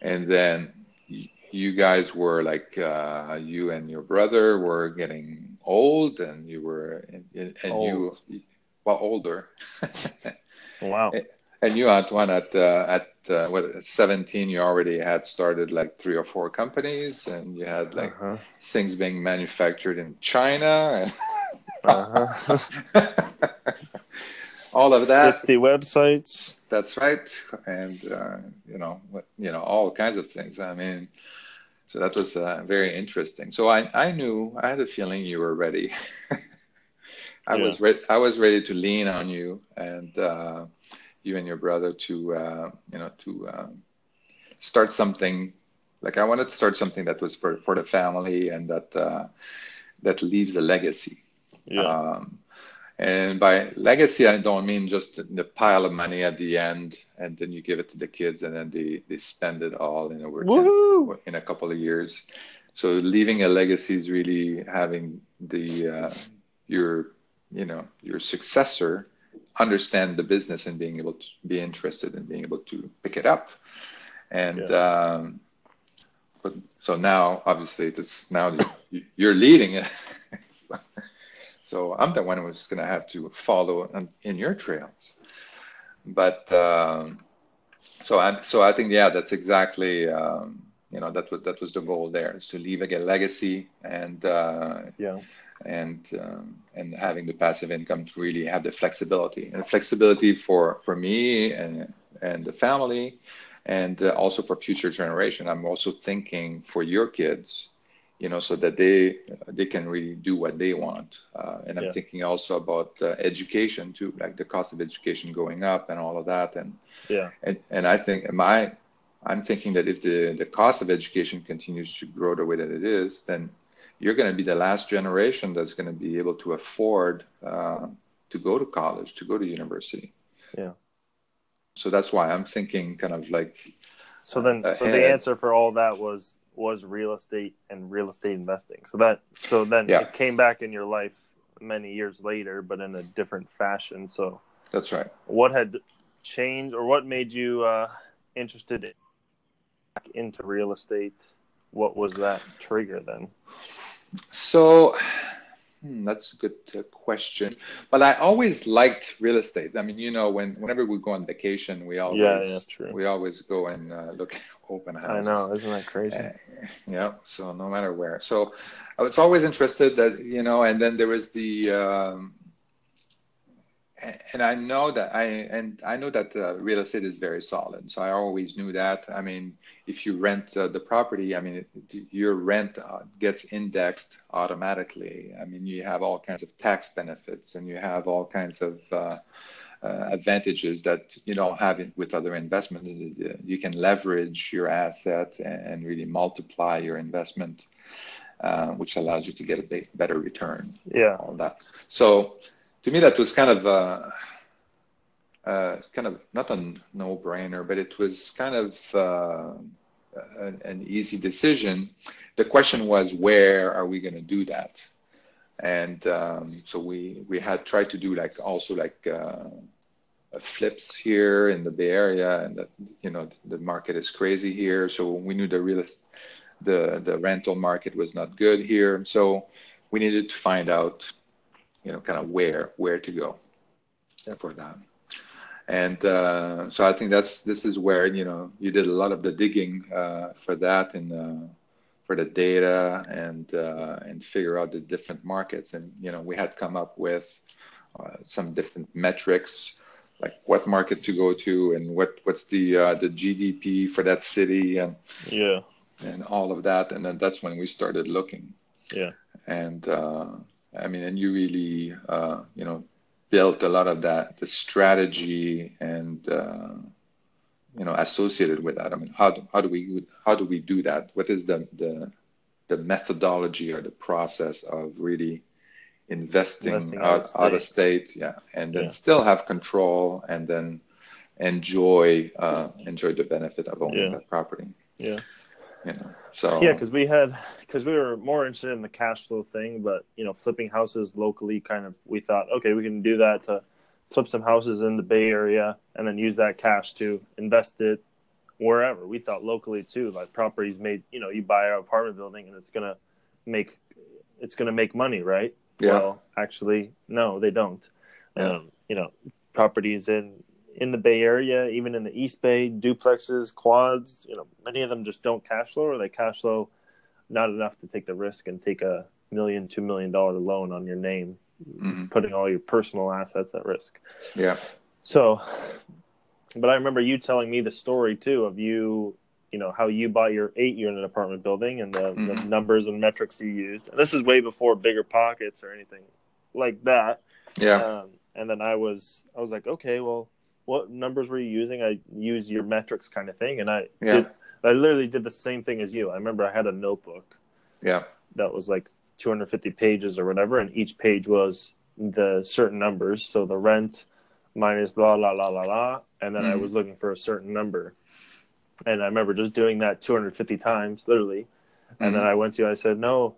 and then y- you guys were like uh, you and your brother were getting old, and you were and, and old. you well older. Wow. And you, Antoine, at uh, at uh, what seventeen, you already had started like three or four companies, and you had like uh-huh. things being manufactured in China, and uh-huh. all of that. Fifty websites. That's right, and uh, you know, you know, all kinds of things. I mean, so that was uh, very interesting. So I, I knew, I had a feeling you were ready. I yeah. was re- I was ready to lean on you and. Uh, you and your brother to, uh, you know, to um, start something. Like I wanted to start something that was for, for the family and that uh, that leaves a legacy. Yeah. Um, and by legacy, I don't mean just the pile of money at the end and then you give it to the kids and then they, they spend it all in a, in a couple of years. So leaving a legacy is really having the uh, your, you know, your successor understand the business and being able to be interested and being able to pick it up. And yeah. um, but so now, obviously, this now you're leading it. so, so I'm the one who's going to have to follow in, in your trails. But um, so I so I think yeah, that's exactly um, you know, that was, that was the goal there, is to leave a legacy and, uh, yeah. and, um, and having the passive income to really have the flexibility and flexibility for, for me and, and the family, and uh, also for future generation. I'm also thinking for your kids, you know, so that they, they can really do what they want. Uh, and I'm yeah. thinking also about uh, education too, like the cost of education going up and all of that. And, yeah. and, and I think my, I'm thinking that if the, the cost of education continues to grow the way that it is, then you're going to be the last generation that's going to be able to afford uh, to go to college, to go to university. Yeah. So that's why I'm thinking kind of like. So then, uh, so the answer for all that was, was real estate and real estate investing. So that, so then yeah. it came back in your life many years later, but in a different fashion. So that's right. What had changed, or what made you uh, interested in back into real estate? What was that trigger then? So hmm, that's a good uh, question. But I always liked real estate. I mean, you know, when whenever we go on vacation, we always yeah, yeah, true. we always go and uh, look at open houses. I know, isn't that crazy? Uh, yeah. So no matter where. So I was always interested that, you know, and then there was the um, and I know that I and I know that uh, real estate is very solid. So I always knew that. I mean, if you rent uh, the property, I mean, it, your rent uh, gets indexed automatically. I mean, you have all kinds of tax benefits, and you have all kinds of uh, uh, advantages that you don't have in, with other investments. You can leverage your asset and really multiply your investment, uh, which allows you to get a big, better return. Yeah, all that. So. To me, that was kind of uh, uh, kind of not a no-brainer, but it was kind of uh, an, an easy decision. The question was, where are we going to do that? And um, so we we had tried to do like also like uh, flips here in the Bay Area, and that, you know, the market is crazy here. So we knew the real the the rental market was not good here. So we needed to find out, you know, kind of where, where to go for that. And uh, so I think that's, this is where, you know, you did a lot of the digging uh, for that and uh, for the data and, uh, and figure out the different markets. And, you know, we had come up with uh, some different metrics, like what market to go to and what, what's the, uh, the G D P for that city and, yeah. and all of that. And then that's when we started looking. Yeah. And, uh, I mean, and you really, uh, you know, built a lot of that, the strategy and, uh, you know, associated with that. I mean, how do, how do we, how do we do that? What is the, the, the methodology or the process of really investing, investing out, out of state? state yeah. And then yeah. still have control and then enjoy, uh, enjoy the benefit of owning yeah. that property. Yeah. You know, so. Yeah, because we had, because we were more interested in the cash flow thing, but you know, flipping houses locally, kind of, we thought, okay, we can do that to flip some houses in the Bay Area, and then use that cash to invest it wherever. We thought locally too, like properties made, you know, you buy an apartment building and it's gonna make, it's gonna make money, right? Yeah. Well, actually, no, they don't. Yeah. Um, you know, properties in. in the Bay Area, even in the East Bay, duplexes, quads, you know, many of them just don't cash flow, or they cash flow not enough to take the risk and take a million, two million dollar loan on your name, mm-hmm. putting all your personal assets at risk. Yeah. So, but I remember you telling me the story too of you, you know, how you bought your eight unit apartment building and the, mm-hmm. the numbers and metrics you used. And this is way before BiggerPockets or anything like that. Yeah. Um, and then I was, I was like, okay, well, what numbers were you using? I use your metrics kind of thing. And I yeah. did, I literally did the same thing as you. I remember I had a notebook yeah. that was like two hundred fifty pages or whatever. And each page was the certain numbers. So the rent minus blah, blah, blah, blah, blah. And then mm-hmm. I was looking for a certain number. And I remember just doing that two hundred fifty times, literally. Mm-hmm. And then I went to you, I said, no,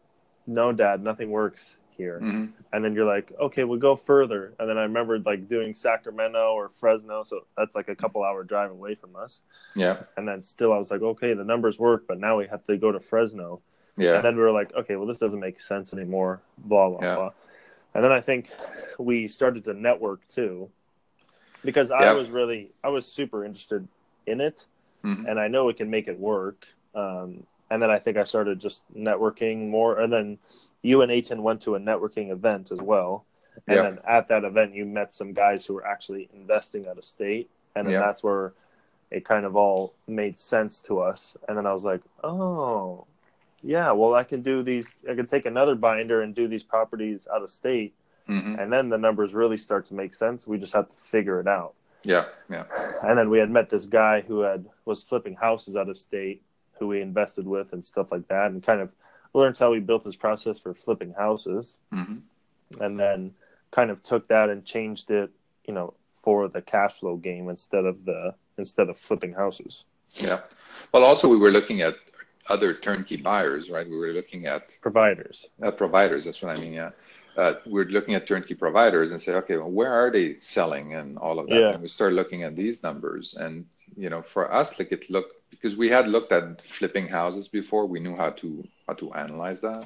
no, Dad, nothing works here. Mm-hmm. And then you're like, okay, we'll go further. And then I remembered like doing Sacramento or Fresno. So that's like a couple hour drive away from us. Yeah. And then still I was like, okay, the numbers work, but now we have to go to Fresno. Yeah. And then we were like, okay, well, this doesn't make sense anymore. Blah, blah, yeah. blah. And then I think we started to network too, because yeah. I was really, I was super interested in it, mm-hmm. and I know we can make it work. Um, and then I think I started just networking more. And then you and Ethan went to a networking event as well. And yeah. then at that event, you met some guys who were actually investing out of state. And then yeah. that's where it kind of all made sense to us. And then I was like, oh, yeah, well, I can do these. I can take another binder and do these properties out of state. Mm-hmm. And then the numbers really start to make sense. We just have to figure it out. Yeah, yeah. And then we had met this guy who had was flipping houses out of state, who we invested with and stuff like that, and kind of learned how we built this process for flipping houses. Mm-hmm. And then kind of took that and changed it, you know, for the cash flow game instead of the instead of flipping houses. Yeah. Well, also we were looking at other turnkey buyers, right? We were looking at providers. At providers, that's what I mean, yeah. Uh, we're looking at turnkey providers and say, okay, well, where are they selling and all of that? Yeah. And we started looking at these numbers. And, you know, for us, like it looked, because we had looked at flipping houses before, we knew how to, how to analyze that.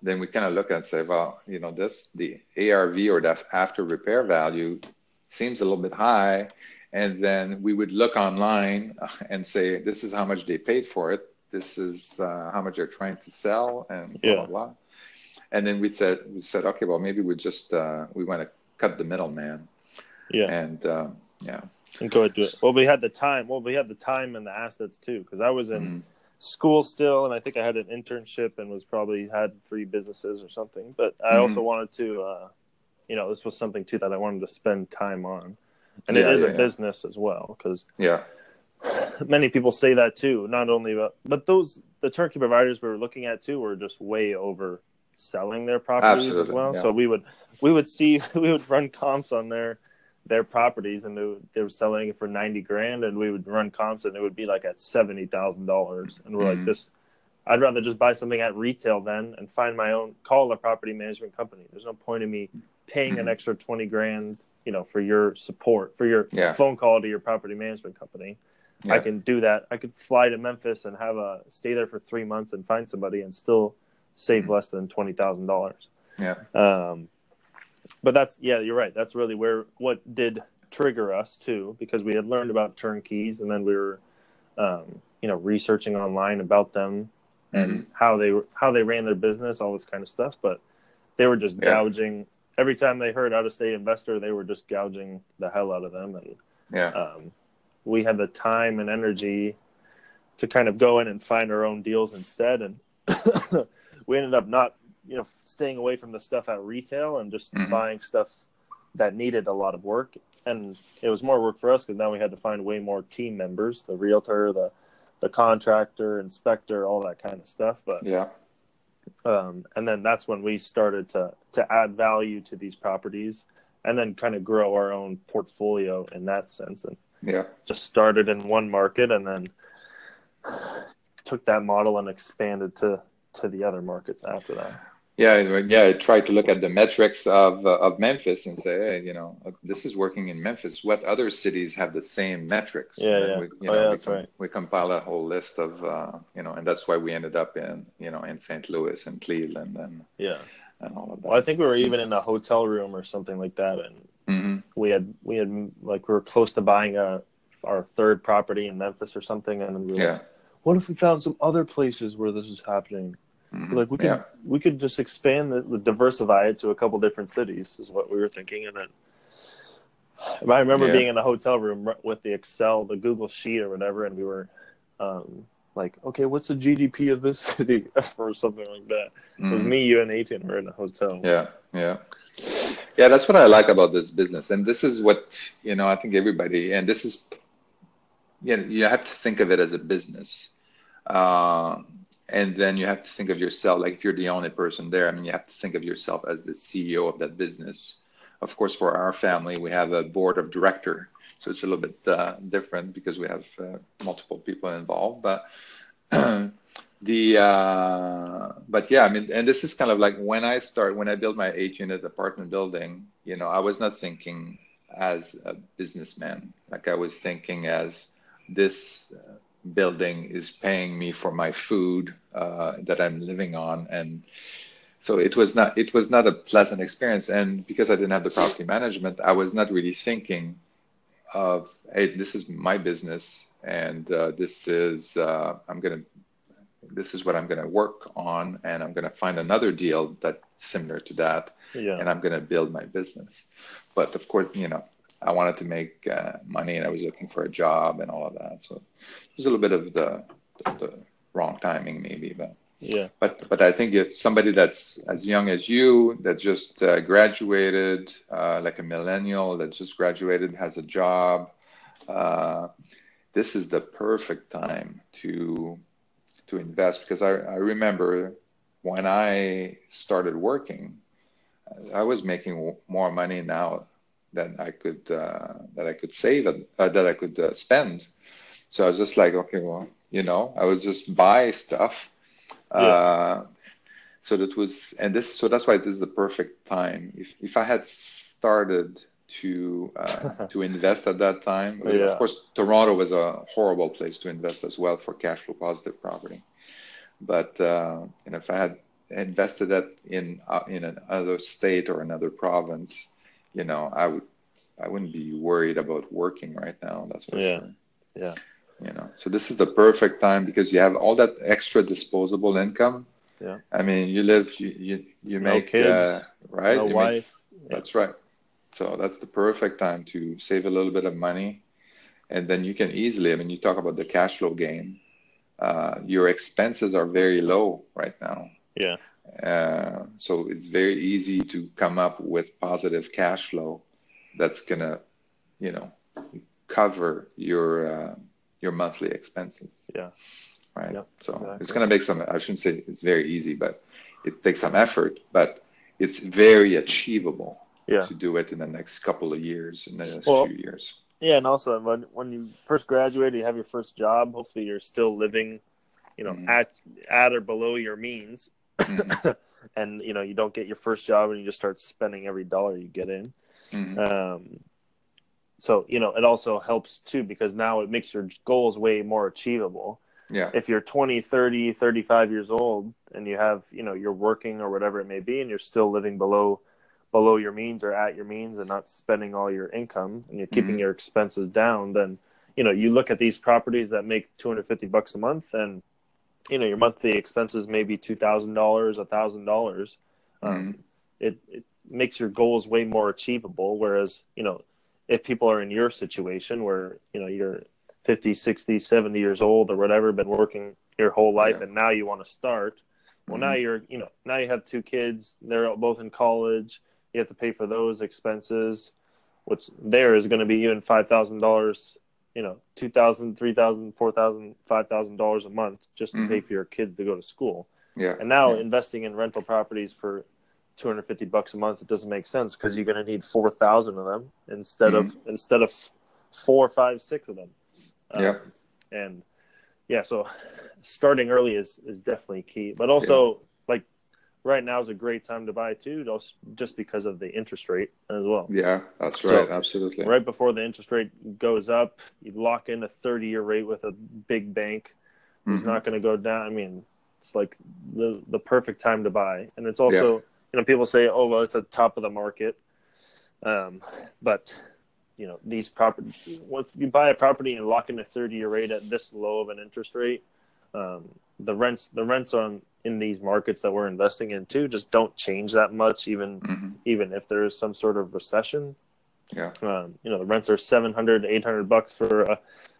Then we kind of look and say, well, you know, this, the A R V or the after repair value seems a little bit high. And then we would look online and say, this is how much they paid for it. This is uh, how much they're trying to sell and blah, yeah. blah, blah. And then we said, we said, okay, well, maybe we just, uh, we want to cut the middleman. Yeah. And, um, yeah. And go ahead and do it. Well, we had the time. Well, we had the time and the assets too, because I was in mm-hmm. school still, and I think I had an internship and was probably had three businesses or something. But I mm-hmm. also wanted to, uh, you know, this was something too that I wanted to spend time on. And yeah, it is yeah, a yeah. business as well, because yeah. many people say that too, not only about, but those, the turnkey providers we were looking at too were just way over selling their properties Absolutely, as well. Yeah. So we would, we would see, we would run comps on their, their properties, and they, they were selling it for ninety grand, and we would run comps and it would be like at seventy thousand dollars. And we're mm-hmm. like, this, I'd rather just buy something at retail then and find my own, call a property management company. There's no point in me paying mm-hmm. an extra twenty grand, you know, for your support, for your yeah. phone call to your property management company. Yeah. I can do that. I could fly to Memphis and have a stay there for three months and find somebody and still save less than twenty thousand dollars. Yeah. Um, but that's, yeah, you're right. That's really where, what did trigger us too, because we had learned about turnkeys, and then we were, um, you know, researching online about them and mm-hmm. how they were, how they ran their business, all this kind of stuff. But they were just yeah. gouging every time they heard out of state investor, they were just gouging the hell out of them. And yeah. um, we had the time and energy to kind of go in and find our own deals instead. And, we ended up not, you know, staying away from the stuff at retail and just mm-hmm. buying stuff that needed a lot of work. And it was more work for us because now we had to find way more team members, the realtor, the, the contractor, inspector, all that kind of stuff. But yeah. Um, and then that's when we started to, to add value to these properties and then kind of grow our own portfolio in that sense. And yeah, just started in one market and then took that model and expanded to, to the other markets after that. Yeah, yeah. I tried to look at the metrics of uh, of Memphis and say, hey, you know, this is working in Memphis. What other cities have the same metrics? Yeah, and yeah. We, you oh, know, yeah, that's we com- right. We compiled a whole list of, uh, you know, and that's why we ended up in, you know, in Saint Louis and Cleveland and yeah, and all of that. Well, I think we were even in a hotel room or something like that, and mm-hmm. we had we had like we were close to buying a our third property in Memphis or something, and we were, yeah. what if we found some other places where this is happening? Like we could yeah. we could just expand the diversify it to a couple different cities is what we were thinking. And then I remember yeah. being in the hotel room with the Excel, the Google sheet or whatever, and we were um, like, okay, what's the G D P of this city or something like that. Mm-hmm. It was me, you, and Ethan were in the hotel. Yeah, yeah, yeah. That's what I like about this business, and this is what you know. I think everybody, and this is, you know, you have to think of it as a business. Uh, And then you have to think of yourself, like if you're the only person there, I mean, you have to think of yourself as the C E O of that business. Of course, for our family, we have a board of director. So it's a little bit uh, different because we have uh, multiple people involved. But the, uh, but yeah, I mean, and this is kind of like when I start, when I built my eight unit apartment building, you know, I was not thinking as a businessman. Like I was thinking as this uh, building is paying me for my food uh, that I'm living on, and so it was not it was not a pleasant experience. And because I didn't have the property management, I was not really thinking of, hey, this is my business, and uh, this is uh, I'm gonna this is what I'm going to work on, and I'm going to find another deal that's similar to that, yeah. and I'm going to build my business. But of course, you know, I wanted to make uh, money, and I was looking for a job and all of that. So it was a little bit of the, the, the wrong timing maybe, but yeah. But but I think if somebody that's as young as you, that just uh, graduated, uh, like a millennial that just graduated, has a job, uh, this is the perfect time to to invest. Because I, I remember when I started working, I was making more money now than I could uh, that I could save uh, that I could uh, spend. So I was just like, okay, well, you know, I would just buy stuff. Yeah. Uh, so that was, and this, so that's why this is the perfect time. If if I had started to uh, to invest at that time, yeah. of course, Toronto was a horrible place to invest as well for cash flow positive property. But uh, and if I had invested that in uh, in another state or another province, you know, I would I wouldn't be worried about working right now. That's for yeah. sure. Yeah. You know, so this is the perfect time because you have all that extra disposable income. Yeah. I mean, you live, you you, you no make, kids, uh, right? No you wife. Make, yeah. That's right. So that's the perfect time to save a little bit of money. And then you can easily, I mean, you talk about the cash flow gain. Uh, your expenses are very low right now. Yeah. Uh, so it's very easy to come up with positive cash flow that's going to, you know, cover your... Uh, your monthly expenses. Yeah. Right. Yep, so exactly. It's going to make some, I shouldn't say it's very easy, but it takes some effort, but it's very achievable yeah. to do it in the next couple of years, in the next well, few years. Yeah. And also when, when you first graduate, you have your first job, hopefully you're still living, you know, mm-hmm. at, at or below your means. Mm-hmm. And, you know, you don't get your first job and you just start spending every dollar you get in. Mm-hmm. Um, So, you know, it also helps, too, because now it makes your goals way more achievable. Yeah. If you're twenty, thirty, thirty-five years old and you have, you know, you're working or whatever it may be and you're still living below below your means or at your means and not spending all your income and you're keeping mm-hmm. your expenses down, then, you know, you look at these properties that make two hundred fifty bucks a month and, you know, your monthly expenses may be two thousand dollars, one thousand dollars. Um, mm-hmm. it, it makes your goals way more achievable, whereas, you know, if people are in your situation where, you know, you're fifty, sixty, seventy years old or whatever, been working your whole life yeah. and now you want to start, well, mm-hmm. now you're, you know, now you have two kids, they're both in college. You have to pay for those expenses, which there is going to be even five thousand dollars, you know, two thousand, three thousand, four thousand, five thousand dollars a month just to mm-hmm. pay for your kids to go to school. Yeah. And now yeah. investing in rental properties for two hundred fifty bucks a month, it doesn't make sense because you're going to need four thousand of them instead mm-hmm. of instead of four, five, six of them. Um, yeah. And yeah, so starting early is, is definitely key. But also, yeah. like, right now is a great time to buy, too, just because of the interest rate as well. Yeah, that's so right. Absolutely. Right before the interest rate goes up, you lock in a thirty-year rate with a big bank who's mm-hmm. not going to go down. I mean, it's like the, the perfect time to buy. And it's also... Yeah. You know, people say, oh, well, it's at the top of the market. Um, but, you know, these property, once you buy a property and lock in a thirty-year rate at this low of an interest rate, um, the rents the rents on in these markets that we're investing in, too, just don't change that much, even mm-hmm. even if there is some sort of recession. Yeah. Um, you know, the rents are seven hundred, eight hundred bucks for a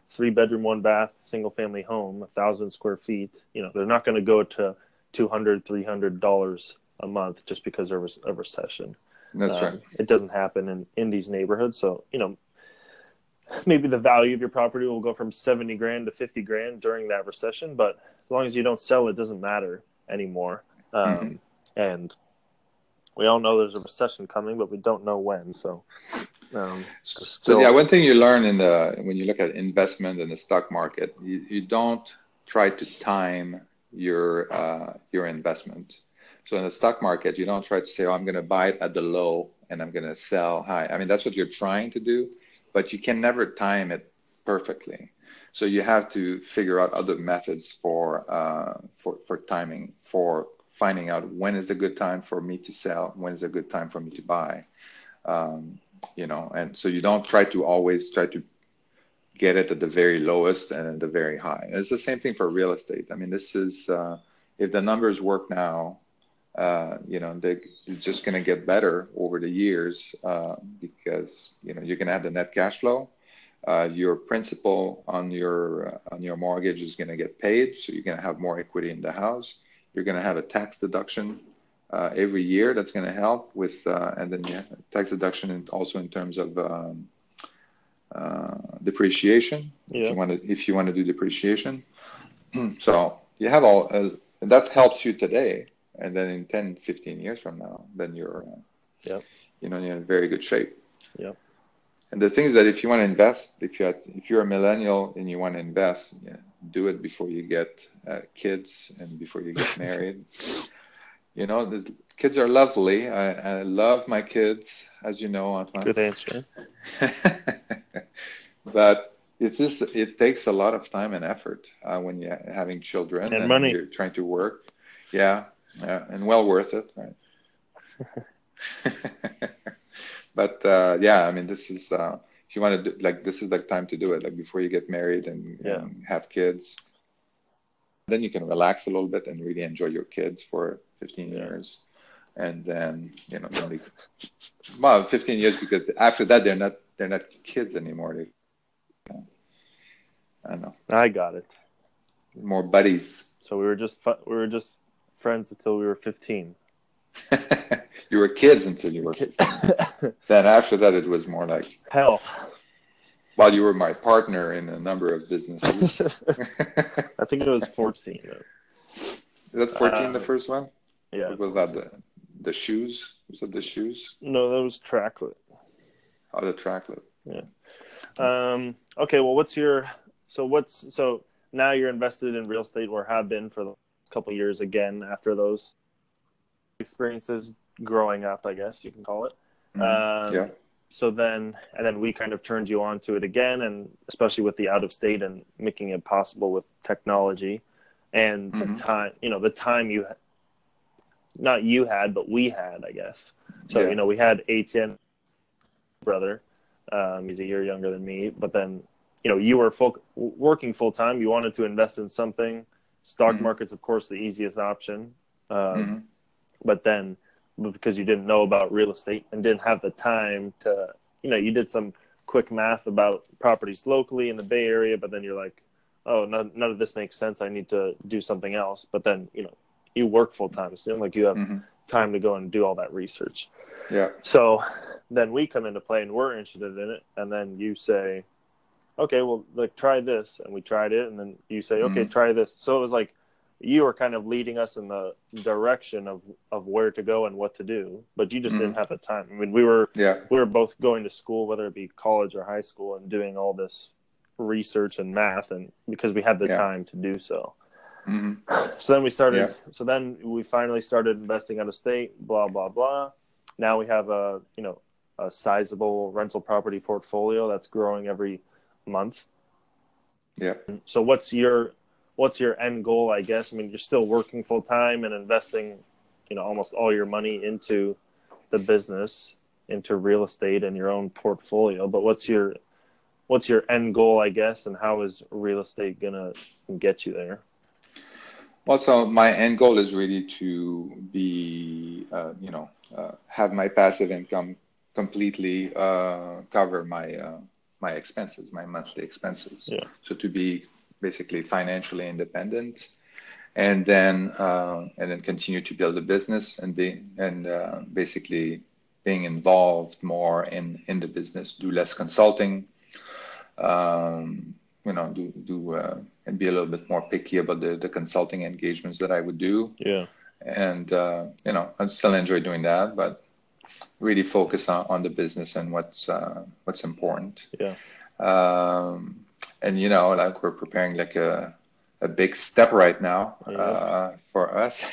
three-bedroom, one-bath, single-family home, one thousand square feet. You know, they're not going to go to two hundred, three hundred dollars a month just because there was a recession. That's um, right. It doesn't happen in, in these neighborhoods. So, you know, maybe the value of your property will go from seventy grand to fifty grand during that recession, but as long as you don't sell, it doesn't matter anymore. Um, mm-hmm. And we all know there's a recession coming, but we don't know when. So, um, so still... yeah, one thing you learn in the, when you look at investment in the stock market, you, you don't try to time your, uh, your investment. So in the stock market, you don't try to say, oh, I'm going to buy it at the low and I'm going to sell high. I mean, that's what you're trying to do, but you can never time it perfectly. So you have to figure out other methods for uh, for, for timing, for finding out when is a good time for me to sell, when is a good time for me to buy. Um, you know, and so you don't try to always try to get it at the very lowest and the very high. And it's the same thing for real estate. I mean, this is, uh, if the numbers work now, uh, you know, they, it's just going to get better over the years uh, because, you know, you're going to have the net cash flow. Uh, your principal on your uh, on your mortgage is going to get paid, so you're going to have more equity in the house. You're going to have a tax deduction uh, every year that's going to help with, uh, and then you have tax deduction in, also in terms of um, uh, depreciation. Yeah. If you want to, if you want to do depreciation, so you have all, uh, and that helps you today, and then in ten, fifteen years from now, then you're, uh, yeah, you know, you're in very good shape. Yeah. And the thing is that if you want to invest, if you're, if you're a millennial and you want to invest, yeah, do it before you get uh, kids and before you get married. You know, the kids are lovely. I, I love my kids, as you know, Antoine. Good answer. But it is, it takes a lot of time and effort uh, when you're having children. And, and money. You're trying to work. Yeah, yeah, and well worth it, right? But uh, yeah, I mean, this is uh, if you want to do, like, this is the time to do it, like before you get married and, yeah. and have kids. Then you can relax a little bit and really enjoy your kids for fifteen yeah. years, and then you know, only, well, fifteen years, because after that they're not they're not kids anymore. They, you know, I don't know. I got it. More buddies. So we were just we were just friends until we were fifteen. You were kids until you were fifteen. Then after that, it was more like hell. Well, you were my partner in a number of businesses. I think it was fourteen. That's fourteen, uh, the first one? Yeah. What was that, the, the shoes? Was that the shoes? No, that was Tracklet. Oh, the Tracklet. Yeah. Um, okay. Well, what's your, so what's, so now you're invested in real estate, or have been for the couple of years again after those experiences growing up, I guess you can call it. Mm-hmm. um, yeah. So then, and then we kind of turned you on to it again, and especially with the out of state and making it possible with technology and mm-hmm. the time, you know, the time you, not you had, but we had, I guess. So, yeah. you know, we had Ethan, brother, um, he's a year younger than me, but then, you know, you were full, working full time. You wanted to invest in something. Stock mm-hmm. market's, of course, the easiest option. Um, mm-hmm. But then, because you didn't know about real estate and didn't have the time to, you know, you did some quick math about properties locally in the Bay Area, but then you're like, oh, none, none of this makes sense. I need to do something else. But then, you know, you work full time. So like you have mm-hmm. time to go and do all that research. Yeah. So then we come into play and we're interested in it. And then you say, okay, well, like try this. And we tried it. And then you say, okay, mm-hmm. try this. So it was like, you were kind of leading us in the direction of, of where to go and what to do, but you just mm-hmm. didn't have the time. I mean, we were yeah. we were both going to school, whether it be college or high school, and doing all this research and math, and because we had the yeah. time to do so. Mm-hmm. So then we started. Yeah. So then we finally started investing out of state. Blah blah blah. Now we have a you know a sizable rental property portfolio that's growing every month. Yeah. So what's your What's your end goal, I guess? I mean, you're still working full time and investing, you know, almost all your money into the business, into real estate and your own portfolio. But what's your what's your end goal, I guess, and how is real estate gonna get you there? Well, so my end goal is really to be, uh, you know, uh, have my passive income completely uh, cover my uh, my expenses, my monthly expenses. Yeah. So to be basically financially independent, and then uh, and then continue to build a business and be and uh, basically being involved more in, in the business, do less consulting, um, you know, do do uh, and be a little bit more picky about the, the consulting engagements that I would do. Yeah, and uh, you know, I still enjoy doing that, but really focus on, on the business and what's uh, what's important. Yeah. Um, And, you know, like we're preparing like a, a big step right now yeah. uh, for us.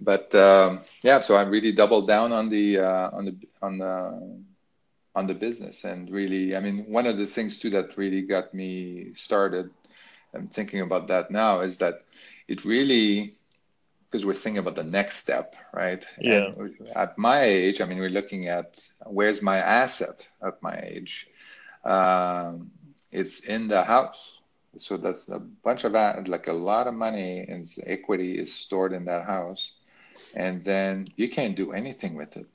But um, yeah, so I really doubled down on the uh, on the on the on the business, and really, I mean, one of the things too that really got me started, I'm thinking about that now, is that it really, because we're thinking about the next step, right? Yeah. And at my age, I mean, we're looking at where's my asset at my age. Um, it's in the house. So that's a bunch of, like a lot of money and equity is stored in that house. And then you can't do anything with it.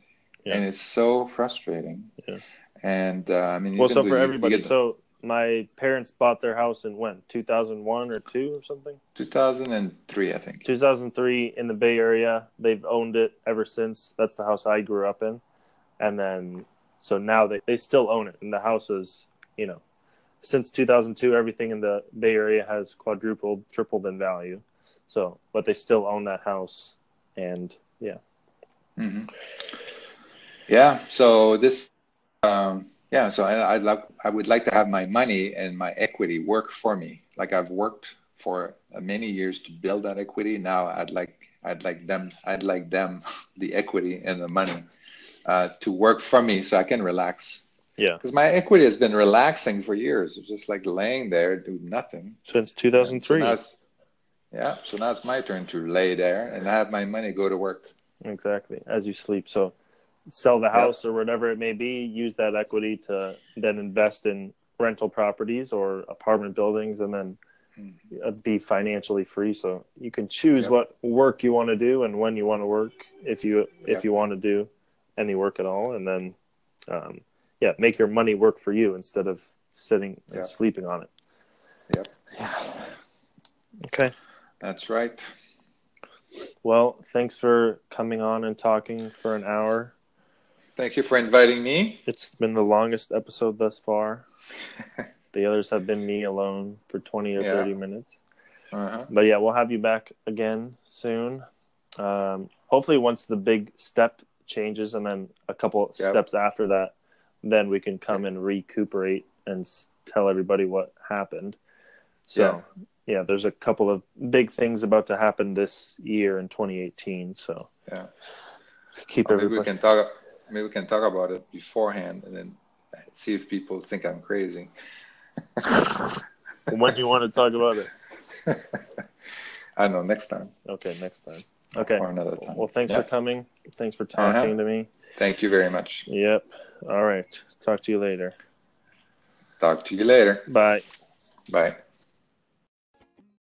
Yeah. And it's so frustrating. Yeah. And uh, I mean, you well, can so do, for you, everybody, you get, so my parents bought their house in when? two thousand one or two or something? two thousand three, I think. two thousand three in the Bay Area. They've owned it ever since. That's the house I grew up in. And then, so now they, they still own it. And the house is, you know, since two thousand two, everything in the Bay Area has quadrupled, tripled in value. So, but they still own that house. And yeah. Mm-hmm. Yeah. So this, um, yeah. So I, I'd love, I would like to have my money and my equity work for me. Like I've worked for many years to build that equity. Now I'd like, I'd like them, I'd like them, the equity and the money, uh, to work for me so I can relax. Yeah. Because my equity has been relaxing for years. It's just like laying there, do nothing. Since two thousand three. So yeah. So now it's my turn to lay there and have my money go to work. Exactly. As you sleep. So sell the house yep. or whatever it may be, use that equity to then invest in rental properties or apartment buildings and then mm-hmm. be financially free. So you can choose yep. what work you want to do and when you want to work, if you, if yep. you want to do any work at all. And then, um, yeah, make your money work for you instead of sitting and yeah. sleeping on it. Yep. Yeah. Okay. That's right. Well, thanks for coming on and talking for an hour. Thank you for inviting me. It's been the longest episode thus far. The others have been me alone for twenty or yeah. thirty minutes. Uh-huh. But yeah, we'll have you back again soon. Um, hopefully once the big step changes and then a couple yep. steps after that, then we can come and recuperate and tell everybody what happened. So, yeah. yeah, there's a couple of big things about to happen this year in twenty eighteen. So, yeah, keep well, everybody. Maybe we can talk. Maybe we can talk about it beforehand, and then see if people think I'm crazy. When do you want to talk about it? I don't know. Next time. Okay, next time. Okay. Or another time. Well, thanks yeah. for coming. Thanks for talking uh-huh. to me. Thank you very much. Yep. All right. Talk to you later. Talk to you later. Bye. Bye.